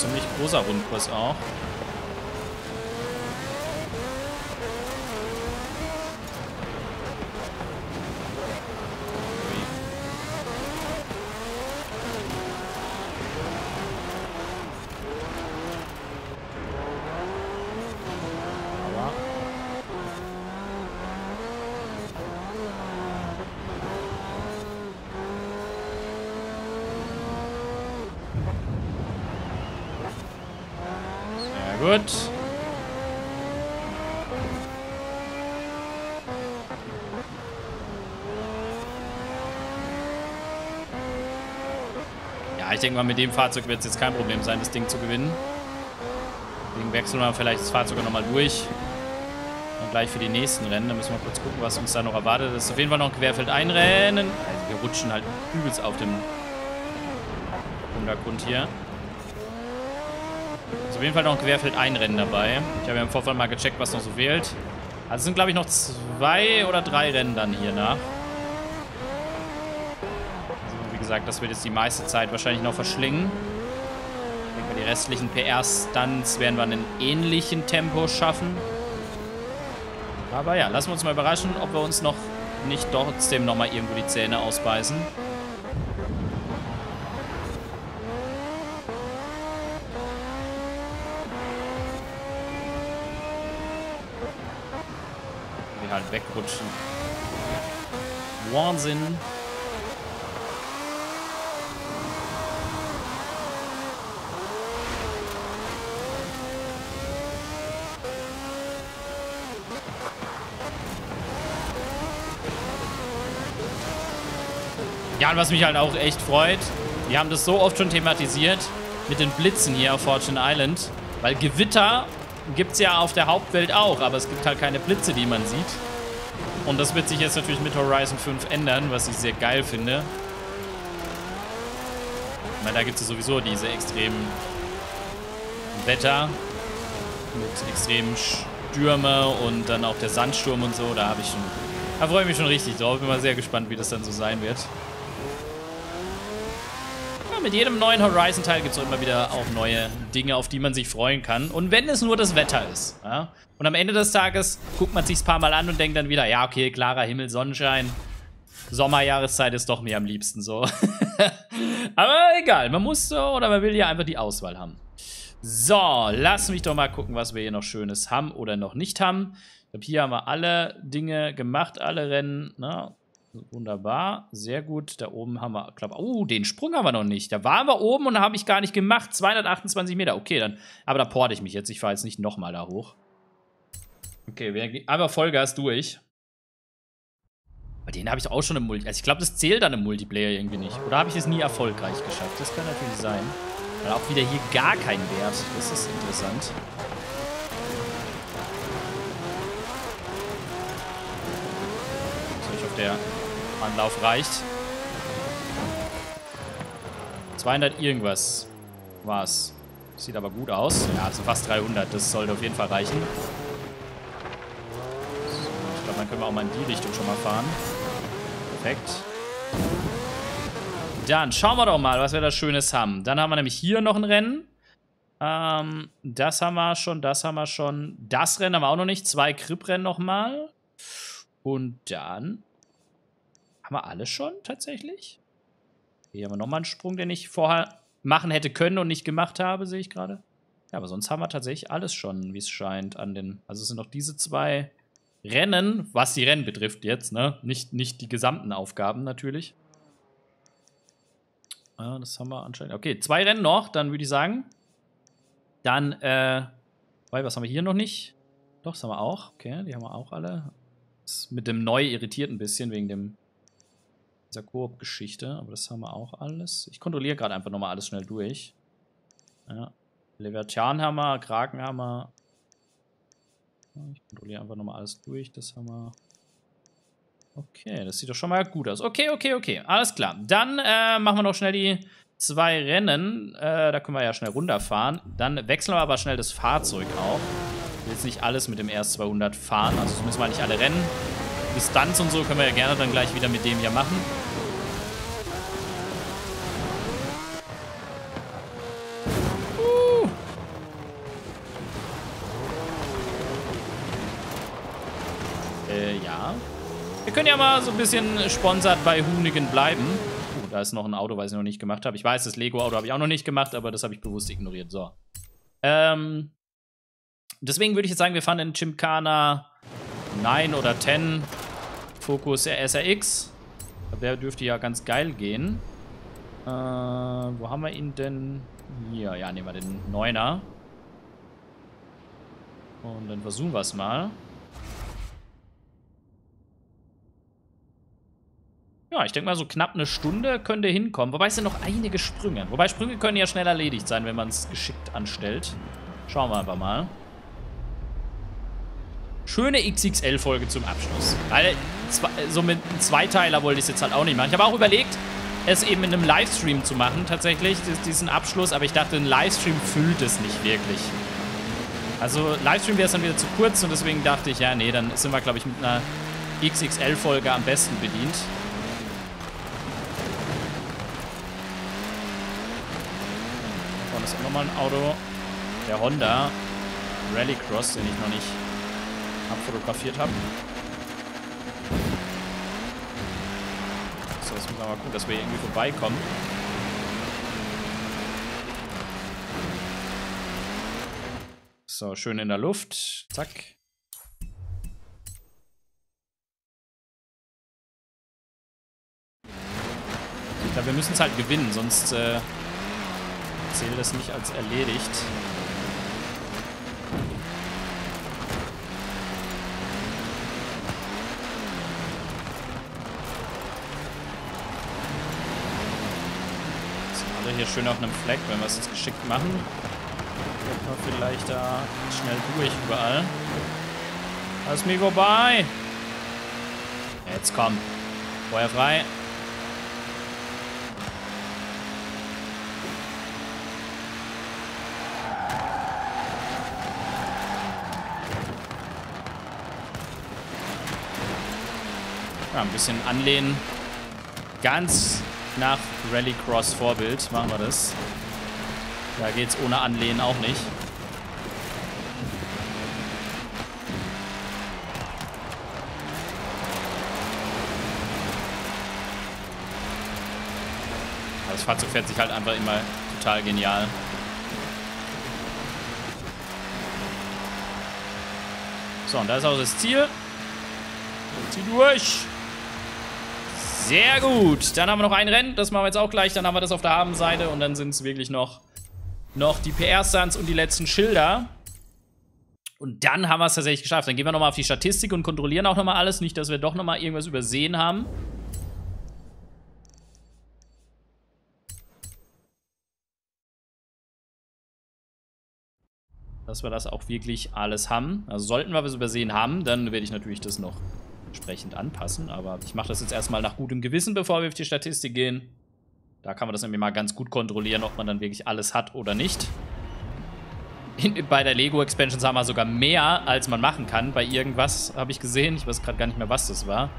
ziemlich großer Rundkurs auch. Gut. Ja, ich denke mal, mit dem Fahrzeug wird es jetzt kein Problem sein, das Ding zu gewinnen. Deswegen wechseln wir vielleicht das Fahrzeug nochmal durch. Und gleich für die nächsten Rennen. Da müssen wir kurz gucken, was uns da noch erwartet. Das ist auf jeden Fall noch ein Querfeldeinrennen. Also wir rutschen halt übelst auf dem Untergrund hier. Auf jeden Fall noch ein Querfeldeinrennen dabei. Ich habe ja im Vorfeld mal gecheckt, was noch so fehlt. Also es sind, glaube ich, noch zwei oder drei Rennen dann hier nach. Also, wie gesagt, das wird jetzt die meiste Zeit wahrscheinlich noch verschlingen. Ich denke mal, die restlichen P R-Stunts werden wir in einem ähnlichen Tempo schaffen. Aber ja, lassen wir uns mal überraschen, ob wir uns noch nicht trotzdem nochmal irgendwo die Zähne ausbeißen. Halt wegrutschen. Wahnsinn. Ja, und was mich halt auch echt freut, wir haben das so oft schon thematisiert mit den Blitzen hier auf Fortune Island, weil Gewitter gibt es ja auf der Hauptwelt auch, aber es gibt halt keine Blitze, die man sieht. Und das wird sich jetzt natürlich mit Horizon fünf ändern, was ich sehr geil finde. Weil da gibt es ja sowieso diese extremen Wetter mit extremen Stürme und dann auch der Sandsturm und so. Da habe ich schon, da freue ich mich schon richtig drauf. Bin mal sehr gespannt, wie das dann so sein wird. Mit jedem neuen Horizon-Teil gibt es immer wieder auch neue Dinge, auf die man sich freuen kann. Und wenn es nur das Wetter ist. Ja? Und am Ende des Tages guckt man sich ein paar Mal an und denkt dann wieder, ja, okay, klarer Himmel, Sonnenschein. Sommerjahreszeit ist doch mir am liebsten so. Aber egal, man muss so oder man will ja einfach die Auswahl haben. So, lass mich doch mal gucken, was wir hier noch Schönes haben oder noch nicht haben. Ich glaube, hier haben wir alle Dinge gemacht, alle Rennen, ne? Wunderbar, sehr gut. Da oben haben wir, glaube ich, oh, den Sprung haben wir noch nicht. Da waren wir oben und habe ich gar nicht gemacht. zweihundertachtundzwanzig Meter, okay, dann, aber da porte ich mich jetzt. Ich fahre jetzt nicht nochmal da hoch. Okay, wir, einfach Vollgas durch. Aber den habe ich auch schon im Multiplayer. Also ich glaube, das zählt dann im Multiplayer irgendwie nicht. Oder habe ich es nie erfolgreich geschafft? Das kann natürlich sein. Weil auch wieder hier gar kein Wert. Das ist interessant. Ich hoffe, der Anlauf reicht. zweihundert irgendwas war's. Sieht aber gut aus. Ja, also fast dreihundert. Das sollte auf jeden Fall reichen. So, ich glaube, dann können wir auch mal in die Richtung schon mal fahren. Perfekt. Dann schauen wir doch mal, was wir da Schönes haben. Dann haben wir nämlich hier noch ein Rennen. Ähm, das haben wir schon, das haben wir schon. Das Rennen haben wir auch noch nicht. Zwei Crib-Rennen nochmal. Und dann... Haben wir alles schon, tatsächlich? Hier haben wir nochmal einen Sprung, den ich vorher machen hätte können und nicht gemacht habe, sehe ich gerade. Ja, aber sonst haben wir tatsächlich alles schon, wie es scheint, an den... Also es sind noch diese zwei Rennen, was die Rennen betrifft jetzt, ne? Nicht, nicht die gesamten Aufgaben, natürlich. Ja, das haben wir anscheinend... Okay, zwei Rennen noch, dann würde ich sagen. Dann, äh... was haben wir hier noch nicht? Doch, das haben wir auch. Okay, die haben wir auch alle. Ist mit dem neu irritiert ein bisschen, wegen dem... Dieser Koop-Geschichte, aber das haben wir auch alles. Ich kontrolliere gerade einfach nochmal alles schnell durch. Ja. Leviathanhammer, Krakenhammer. Ich kontrolliere einfach nochmal alles durch. Das haben wir. Okay, das sieht doch schon mal gut aus. Okay, okay, okay. Alles klar. Dann äh, machen wir noch schnell die zwei Rennen. Äh, da können wir ja schnell runterfahren. Dann wechseln wir aber schnell das Fahrzeug auch. Ich will jetzt nicht alles mit dem R S zweihundert fahren. Also müssen wir nicht alle rennen. Distanz und so können wir ja gerne dann gleich wieder mit dem hier machen. Uh, Äh, ja. Wir können ja mal so ein bisschen sponsert bei Hoonigan bleiben. Oh, da ist noch ein Auto, was ich noch nicht gemacht habe. Ich weiß, das Lego-Auto habe ich auch noch nicht gemacht, aber das habe ich bewusst ignoriert. So. Ähm, deswegen würde ich jetzt sagen, wir fahren in Gymkhana neun oder zehn Fokus S R X. Der dürfte ja ganz geil gehen. Äh, wo haben wir ihn denn? Hier, ja, nehmen wir den neuner. Und dann versuchen wir es mal. Ja, ich denke mal, so knapp eine Stunde könnte hinkommen. Wobei es sind noch einige Sprünge. Wobei Sprünge können ja schnell erledigt sein, wenn man es geschickt anstellt. Schauen wir einfach mal. Schöne X X L-Folge zum Abschluss. Weil so mit einem Zweiteiler wollte ich es jetzt halt auch nicht machen. Ich habe auch überlegt, es eben in einem Livestream zu machen, tatsächlich, diesen Abschluss. Aber ich dachte, ein Livestream füllt es nicht wirklich. Also Livestream wäre es dann wieder zu kurz und deswegen dachte ich, ja, nee, dann sind wir, glaube ich, mit einer X X L-Folge am besten bedient. Und das ist auch nochmal ein Auto. Der Honda Rallycross, den ich noch nicht abfotografiert habe. So, jetzt müssen wir mal gucken, dass wir hier irgendwie vorbeikommen. So, schön in der Luft. Zack. Ich glaube, wir müssen es halt gewinnen, sonst äh, zählt das nicht als erledigt. Sind alle hier schön auf einem Fleck, wenn wir es jetzt geschickt machen. Vielleicht da schnell durch überall. Lass mich vorbei. Jetzt komm. Feuer frei. Ja, ein bisschen anlehnen. Ganz nach Rallycross-Vorbild machen wir das. Da geht's ohne Anlehnen auch nicht. Das Fahrzeug fährt sich halt einfach immer total genial. So, und da ist auch das Ziel. Zieh durch. Sehr gut. Dann haben wir noch ein Rennen. Das machen wir jetzt auch gleich. Dann haben wir das auf der Habenseite. Und dann sind es wirklich noch... Noch die P R-Stunts und die letzten Schilder. Und dann haben wir es tatsächlich geschafft. Dann gehen wir nochmal auf die Statistik und kontrollieren auch nochmal alles. Nicht, dass wir doch nochmal irgendwas übersehen haben. Dass wir das auch wirklich alles haben. Also sollten wir was übersehen haben, dann werde ich natürlich das noch entsprechend anpassen. Aber ich mache das jetzt erstmal nach gutem Gewissen, bevor wir auf die Statistik gehen. Da kann man das nämlich mal ganz gut kontrollieren, ob man dann wirklich alles hat oder nicht. In, bei der Lego-Expansion haben wir sogar mehr, als man machen kann. Bei irgendwas habe ich gesehen. Ich weiß gerade gar nicht mehr, was das war.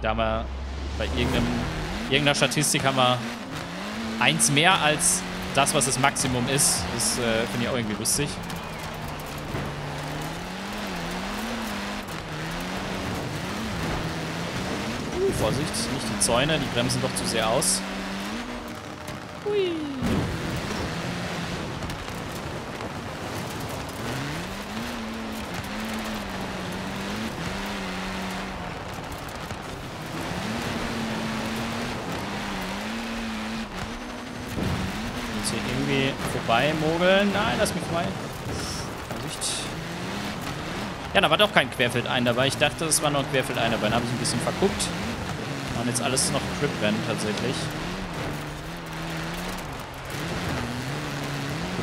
Da haben wir bei irgendeinem, irgendeiner Statistik haben wir eins mehr als das, was das Maximum ist. Das äh, finde ich auch irgendwie lustig. Uh, Vorsicht, nicht die Zäune. Die bremsen doch zu sehr aus. Hui. Jetzt hier irgendwie vorbei mogeln. Nein, lass mich vorbei. Vorsicht. Ja, da war doch kein Querfeldein dabei. Ich dachte, es war noch ein Querfeldein dabei. Da habe ich ein bisschen verguckt. Und jetzt alles noch Trip-Rennen tatsächlich.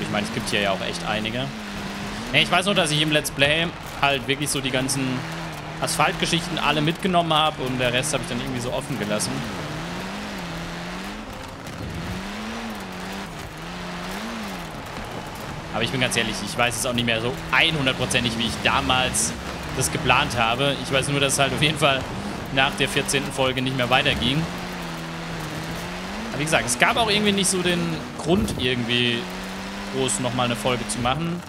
Ich meine, es gibt hier ja auch echt einige. Nee, ich weiß nur, dass ich im Let's Play halt wirklich so die ganzen Asphaltgeschichten alle mitgenommen habe und der Rest habe ich dann irgendwie so offen gelassen. Aber ich bin ganz ehrlich, ich weiß es auch nicht mehr so hundertprozentig, wie ich damals das geplant habe. Ich weiß nur, dass es halt auf jeden Fall nach der vierzehnten Folge nicht mehr weiterging. Aber wie gesagt, es gab auch irgendwie nicht so den Grund irgendwie... groß nochmal eine Folge zu machen.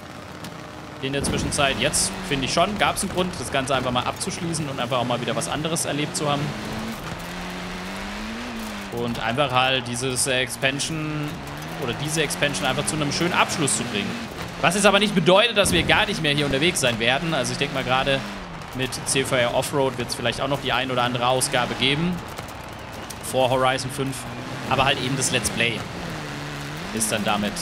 in der Zwischenzeit. Jetzt, finde ich schon, gab es einen Grund, das Ganze einfach mal abzuschließen und einfach auch mal wieder was anderes erlebt zu haben. Und einfach halt dieses Expansion oder diese Expansion einfach zu einem schönen Abschluss zu bringen. Was jetzt aber nicht bedeutet, dass wir gar nicht mehr hier unterwegs sein werden. Also ich denke mal, gerade mit C V R Offroad wird es vielleicht auch noch die ein oder andere Ausgabe geben. Vor Horizon fünf. Aber halt eben das Let's Play ist dann damit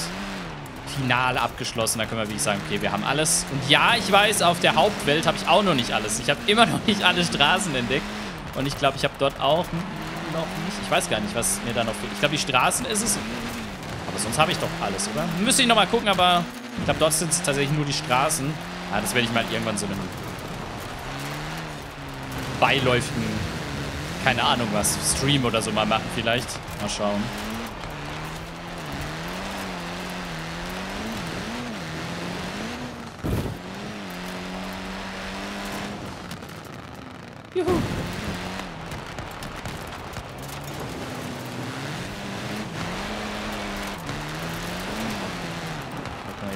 final abgeschlossen. Da können wir wirklich sagen, okay, wir haben alles. Und ja, ich weiß, auf der Hauptwelt habe ich auch noch nicht alles. Ich habe immer noch nicht alle Straßen entdeckt. Und ich glaube, ich habe dort auch noch nicht. Ich weiß gar nicht, was mir da noch fehlt. Ich glaube, die Straßen ist es. Aber sonst habe ich doch alles, oder? Müsste ich nochmal gucken, aber ich glaube, dort sind es tatsächlich nur die Straßen. Ah, das werde ich mal irgendwann so einen beiläufigen, keine Ahnung was, Stream oder so mal machen vielleicht. Mal schauen. Juhu.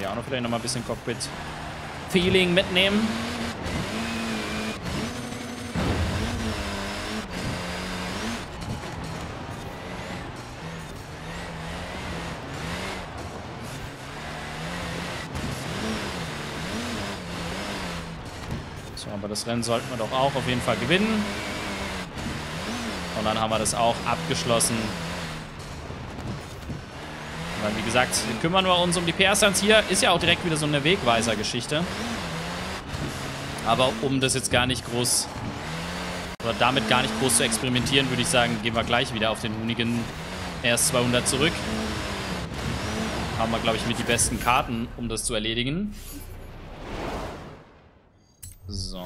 Ja, auch noch vielleicht noch mal ein bisschen Cockpit-Feeling mitnehmen. So, aber das Rennen sollten wir doch auch auf jeden Fall gewinnen. Und dann haben wir das auch abgeschlossen. Weil, wie gesagt, kümmern wir uns um die P R-Stunts hier. Ist ja auch direkt wieder so eine Wegweiser-Geschichte. Aber um das jetzt gar nicht groß, oder damit gar nicht groß zu experimentieren, würde ich sagen, gehen wir gleich wieder auf den Unigen R S zweihundert zurück. Haben wir, glaube ich, mit die besten Karten, um das zu erledigen. So.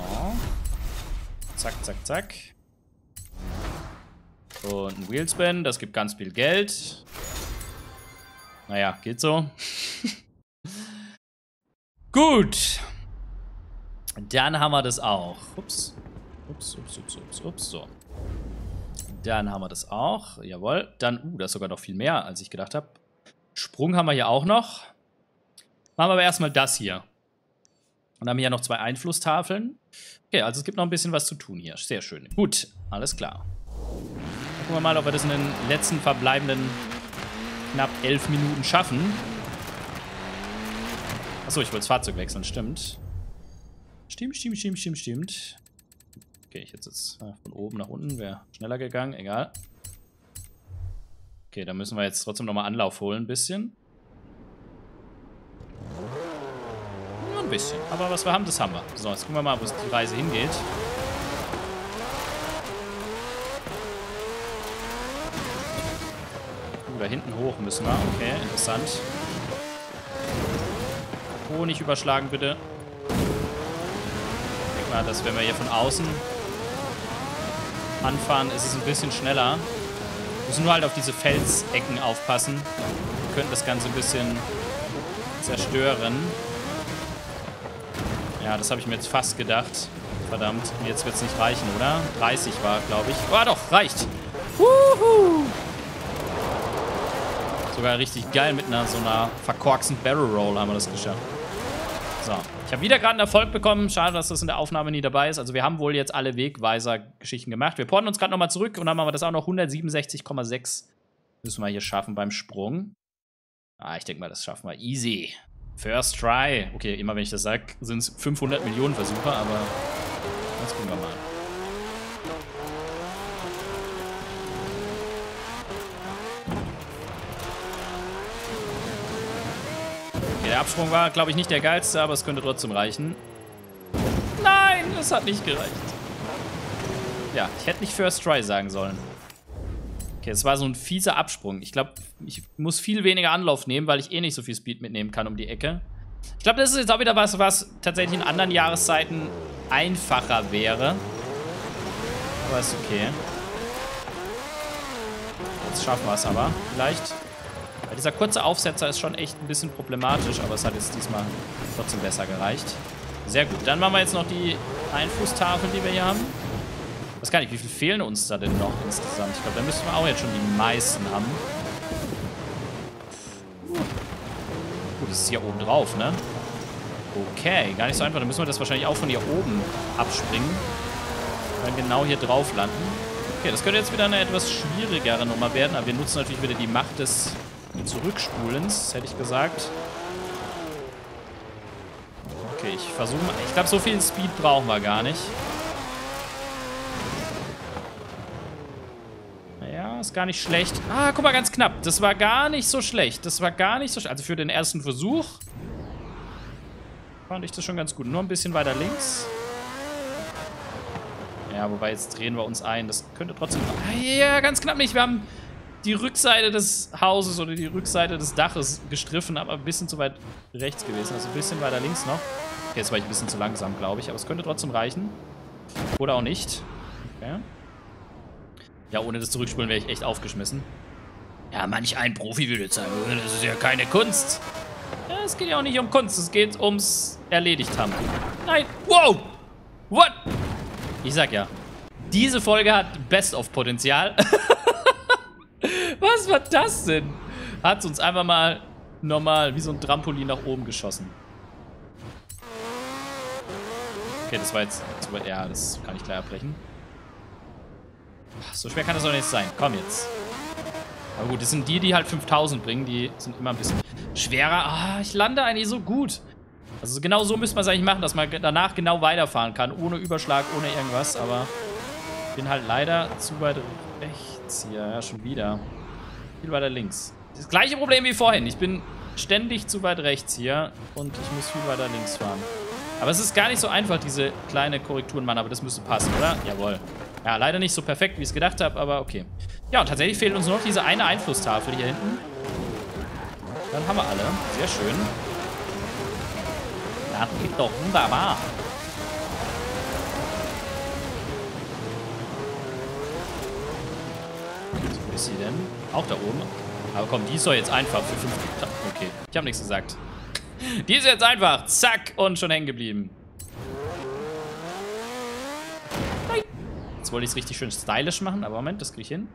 Zack, zack, zack. Und ein Wheelspin, das gibt ganz viel Geld. Naja, geht so. Gut. Dann haben wir das auch. Ups. Ups, ups, ups, ups, ups. So. Dann haben wir das auch. Jawohl. Dann, uh, das ist sogar noch viel mehr, als ich gedacht habe. Sprung haben wir hier auch noch. Machen wir aber erstmal das hier. Und haben hier noch zwei Einflusstafeln. Okay, also es gibt noch ein bisschen was zu tun hier. Sehr schön. Gut, alles klar. Dann gucken wir mal, ob wir das in den letzten verbleibenden knapp elf Minuten schaffen. Achso, ich wollte das Fahrzeug wechseln, stimmt. Stimmt, stimmt, stimmt, stimmt, stimmt. Okay, ich hätte jetzt von oben nach unten, wäre schneller gegangen, egal. Okay, da müssen wir jetzt trotzdem nochmal Anlauf holen, ein bisschen. Nur ein bisschen, aber was wir haben, das haben wir. So, jetzt gucken wir mal, wo die Reise hingeht. Da hinten hoch müssen wir. Okay, interessant. Oh, nicht überschlagen, bitte. Ich denke mal, dass wenn wir hier von außen anfahren, ist es ein bisschen schneller. Wir müssen nur halt auf diese Felsecken aufpassen. Wir könnten das Ganze ein bisschen zerstören. Ja, das habe ich mir jetzt fast gedacht. Verdammt, jetzt wird es nicht reichen, oder? dreißig war, glaube ich. Ah, doch, reicht. Wuhu! Sogar richtig geil mit einer so einer verkorksten Barrel Roll haben wir das geschafft. So, ich habe wieder gerade einen Erfolg bekommen. Schade, dass das in der Aufnahme nie dabei ist. Also wir haben wohl jetzt alle Wegweiser-Geschichten gemacht. Wir porten uns gerade nochmal zurück und dann haben wir das auch noch hundertsiebenundsechzig Komma sechs. Müssen wir hier schaffen beim Sprung. Ah, ich denke mal, das schaffen wir easy. First try. Okay, immer wenn ich das sage, sind es fünfhundert Millionen Versuche, aber das gucken wir mal. Der Absprung war, glaube ich, nicht der geilste, aber es könnte trotzdem reichen. Nein, es hat nicht gereicht. Ja, ich hätte nicht First Try sagen sollen. Okay, es war so ein fieser Absprung. Ich glaube, ich muss viel weniger Anlauf nehmen, weil ich eh nicht so viel Speed mitnehmen kann um die Ecke. Ich glaube, das ist jetzt auch wieder was, was tatsächlich in anderen Jahreszeiten einfacher wäre. Aber ist okay. Jetzt schaffen wir es aber, vielleicht. Weil dieser kurze Aufsetzer ist schon echt ein bisschen problematisch, aber es hat jetzt diesmal trotzdem besser gereicht. Sehr gut. Dann machen wir jetzt noch die Einflusstafel, die wir hier haben. Ich weiß gar nicht, wie viel fehlen uns da denn noch insgesamt? Ich glaube, da müssten wir auch jetzt schon die meisten haben. Gut, das ist hier oben drauf, ne? Okay, gar nicht so einfach. Dann müssen wir das wahrscheinlich auch von hier oben abspringen. Dann genau hier drauf landen. Okay, das könnte jetzt wieder eine etwas schwierigere Nummer werden. Aber wir nutzen natürlich wieder die Macht des Zurückspulens, hätte ich gesagt. Okay, ich versuche mal. Ich glaube, so viel Speed brauchen wir gar nicht. Naja, ist gar nicht schlecht. Ah, guck mal, ganz knapp. Das war gar nicht so schlecht. Das war gar nicht so schlecht. Also für den ersten Versuch fand ich das schon ganz gut. Nur ein bisschen weiter links. Ja, wobei, jetzt drehen wir uns ein. Das könnte trotzdem... Ah, ja, ganz knapp nicht. Wir haben die Rückseite des Hauses oder die Rückseite des Daches gestriffen, aber ein bisschen zu weit rechts gewesen. Also ein bisschen weiter links noch. Okay, jetzt war ich ein bisschen zu langsam, glaube ich. Aber es könnte trotzdem reichen. Oder auch nicht. Okay. Ja, ohne das Zurückspulen wäre ich echt aufgeschmissen. Ja, manch ein Profi würde jetzt sagen, das ist ja keine Kunst. Ja, es geht ja auch nicht um Kunst. Es geht ums erledigt haben. Nein. Wow. What? Ich sag ja. Diese Folge hat Best-of-Potenzial. Was war das denn? Hat's uns einfach mal normal wie so ein Trampolin nach oben geschossen. Okay, das war jetzt... Das war, ja, das kann ich gleich abbrechen. So schwer kann das doch nicht sein. Komm jetzt. Aber gut, das sind die, die halt fünftausend bringen. Die sind immer ein bisschen schwerer. Ah, ich lande eigentlich so gut. Also genau so müsste man es eigentlich machen, dass man danach genau weiterfahren kann. Ohne Überschlag, ohne irgendwas. Aber ich bin halt leider zu weit rechts hier. Ja, schon wieder. Viel weiter links. Das gleiche Problem wie vorhin. Ich bin ständig zu weit rechts hier und ich muss viel weiter links fahren. Aber es ist gar nicht so einfach, diese kleine Korrekturen machen. Aber das müsste passen, oder? Jawohl. Ja, leider nicht so perfekt, wie ich es gedacht habe, aber okay. Ja, und tatsächlich fehlt uns nur noch diese eine Einflusstafel hier hinten. Dann haben wir alle. Sehr schön. Das geht doch wunderbar. Wo ist sie denn? Auch da oben. Aber komm, die ist doch jetzt einfach für fünf. Okay, ich habe nichts gesagt. Die ist jetzt einfach. Zack, und schon hängen geblieben. Nein. Jetzt wollte ich es richtig schön stylisch machen, aber Moment, das kriege ich hin.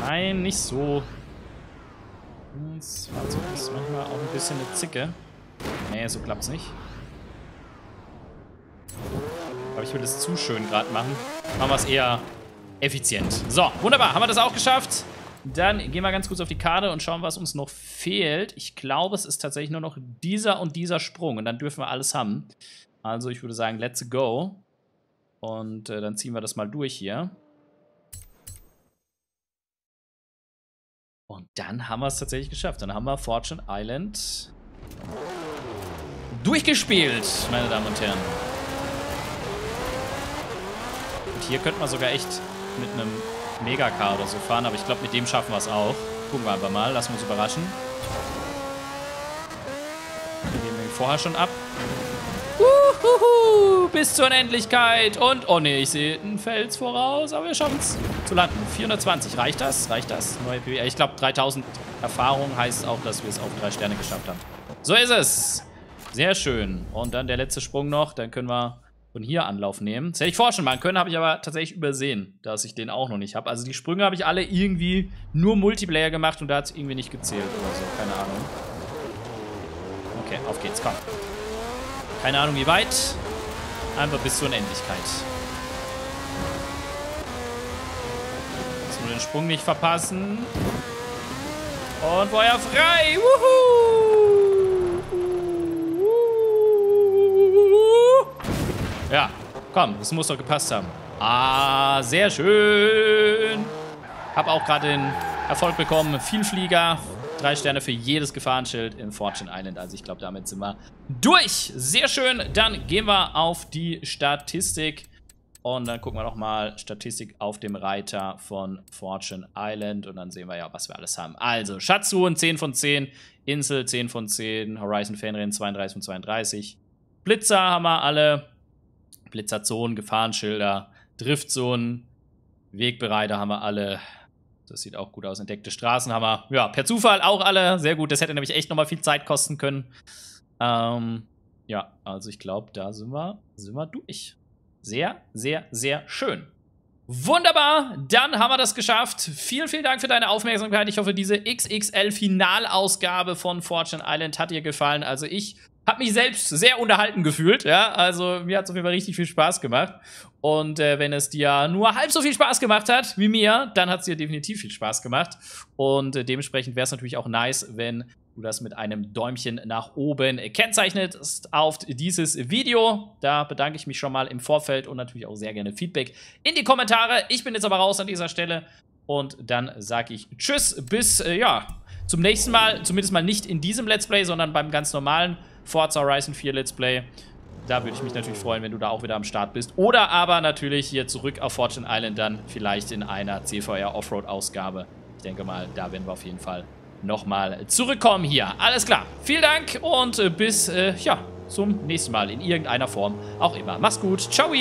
Nein, nicht so. Das Fahrzeug ist manchmal auch ein bisschen eine Zicke. Nee, so klappt's nicht. Aber ich will das zu schön gerade machen. Machen wir es eher effizient. So, wunderbar. Haben wir das auch geschafft? Dann gehen wir ganz kurz auf die Karte und schauen, was uns noch fehlt. Ich glaube, es ist tatsächlich nur noch dieser und dieser Sprung. Und dann dürfen wir alles haben. Also ich würde sagen, let's go. Und äh, dann ziehen wir das mal durch hier. Und dann haben wir es tatsächlich geschafft. Dann haben wir Fortune Island durchgespielt, meine Damen und Herren. Und hier könnte man sogar echt mit einem Mega-Car oder so fahren, aber ich glaube, mit dem schaffen wir es auch. Gucken wir einfach mal, lassen wir uns überraschen. Den nehmen wir vorher schon ab. Uhuhu, bis zur Unendlichkeit. Und, oh ne, ich sehe einen Fels voraus, aber wir schaffen es zu landen. vierhundertzwanzig, reicht das? Reicht das? Neue P W R. Ich glaube, dreitausend Erfahrung heißt auch, dass wir es auf drei Sterne geschafft haben. So ist es. Sehr schön. Und dann der letzte Sprung noch. Dann können wir von hier Anlauf nehmen. Das hätte ich vorher schon machen können, habe ich aber tatsächlich übersehen, dass ich den auch noch nicht habe. Also die Sprünge habe ich alle irgendwie nur Multiplayer gemacht und da hat es irgendwie nicht gezählt oder so. Keine Ahnung. Okay, auf geht's, komm. Keine Ahnung wie weit. Einfach bis zur Unendlichkeit. Jetzt nur den Sprung nicht verpassen. Und Feuer frei! Wuhu! Ja, komm, das muss doch gepasst haben. Ah, sehr schön! Hab auch gerade den Erfolg bekommen. Vielflieger. Drei Sterne für jedes Gefahrenschild in Fortune Island. Also ich glaube, damit sind wir durch. Sehr schön. Dann gehen wir auf die Statistik. Und dann gucken wir nochmal Statistik auf dem Reiter von Fortune Island. Und dann sehen wir ja, was wir alles haben. Also Schatzruhen zehn von zehn. Insel zehn von zehn. Horizon Fanrennen zweiunddreißig von zweiunddreißig. Blitzer haben wir alle. Blitzerzonen, Gefahrenschilder, Driftzonen. Wegbereiter haben wir alle. Das sieht auch gut aus. Entdeckte Straßen haben wir. Ja, per Zufall auch alle. Sehr gut. Das hätte nämlich echt nochmal viel Zeit kosten können. Ähm, ja, also ich glaube, da sind wir, sind wir durch. Sehr, sehr, sehr schön. Wunderbar, dann haben wir das geschafft. Vielen, vielen Dank für deine Aufmerksamkeit. Ich hoffe, diese X X L-Finalausgabe von Fortune Island hat dir gefallen. Also ich habe mich selbst sehr unterhalten gefühlt. Ja, also mir hat es auf jeden Fall richtig viel Spaß gemacht. Und äh, wenn es dir nur halb so viel Spaß gemacht hat wie mir, dann hat es dir definitiv viel Spaß gemacht. Und äh, dementsprechend wäre es natürlich auch nice, wenn du das mit einem Däumchen nach oben kennzeichnest auf dieses Video. Da bedanke ich mich schon mal im Vorfeld und natürlich auch sehr gerne Feedback in die Kommentare. Ich bin jetzt aber raus an dieser Stelle und dann sage ich tschüss, bis, äh, ja, zum nächsten Mal, zumindest mal nicht in diesem Let's Play, sondern beim ganz normalen Forza Horizon vier Let's Play. Da würde ich mich natürlich freuen, wenn du da auch wieder am Start bist. Oder aber natürlich hier zurück auf Fortune Island dann vielleicht in einer C V R Offroad-Ausgabe. Ich denke mal, da werden wir auf jeden Fall nochmal zurückkommen hier. Alles klar. Vielen Dank und bis äh, ja, zum nächsten Mal in irgendeiner Form auch immer. Mach's gut. Ciao.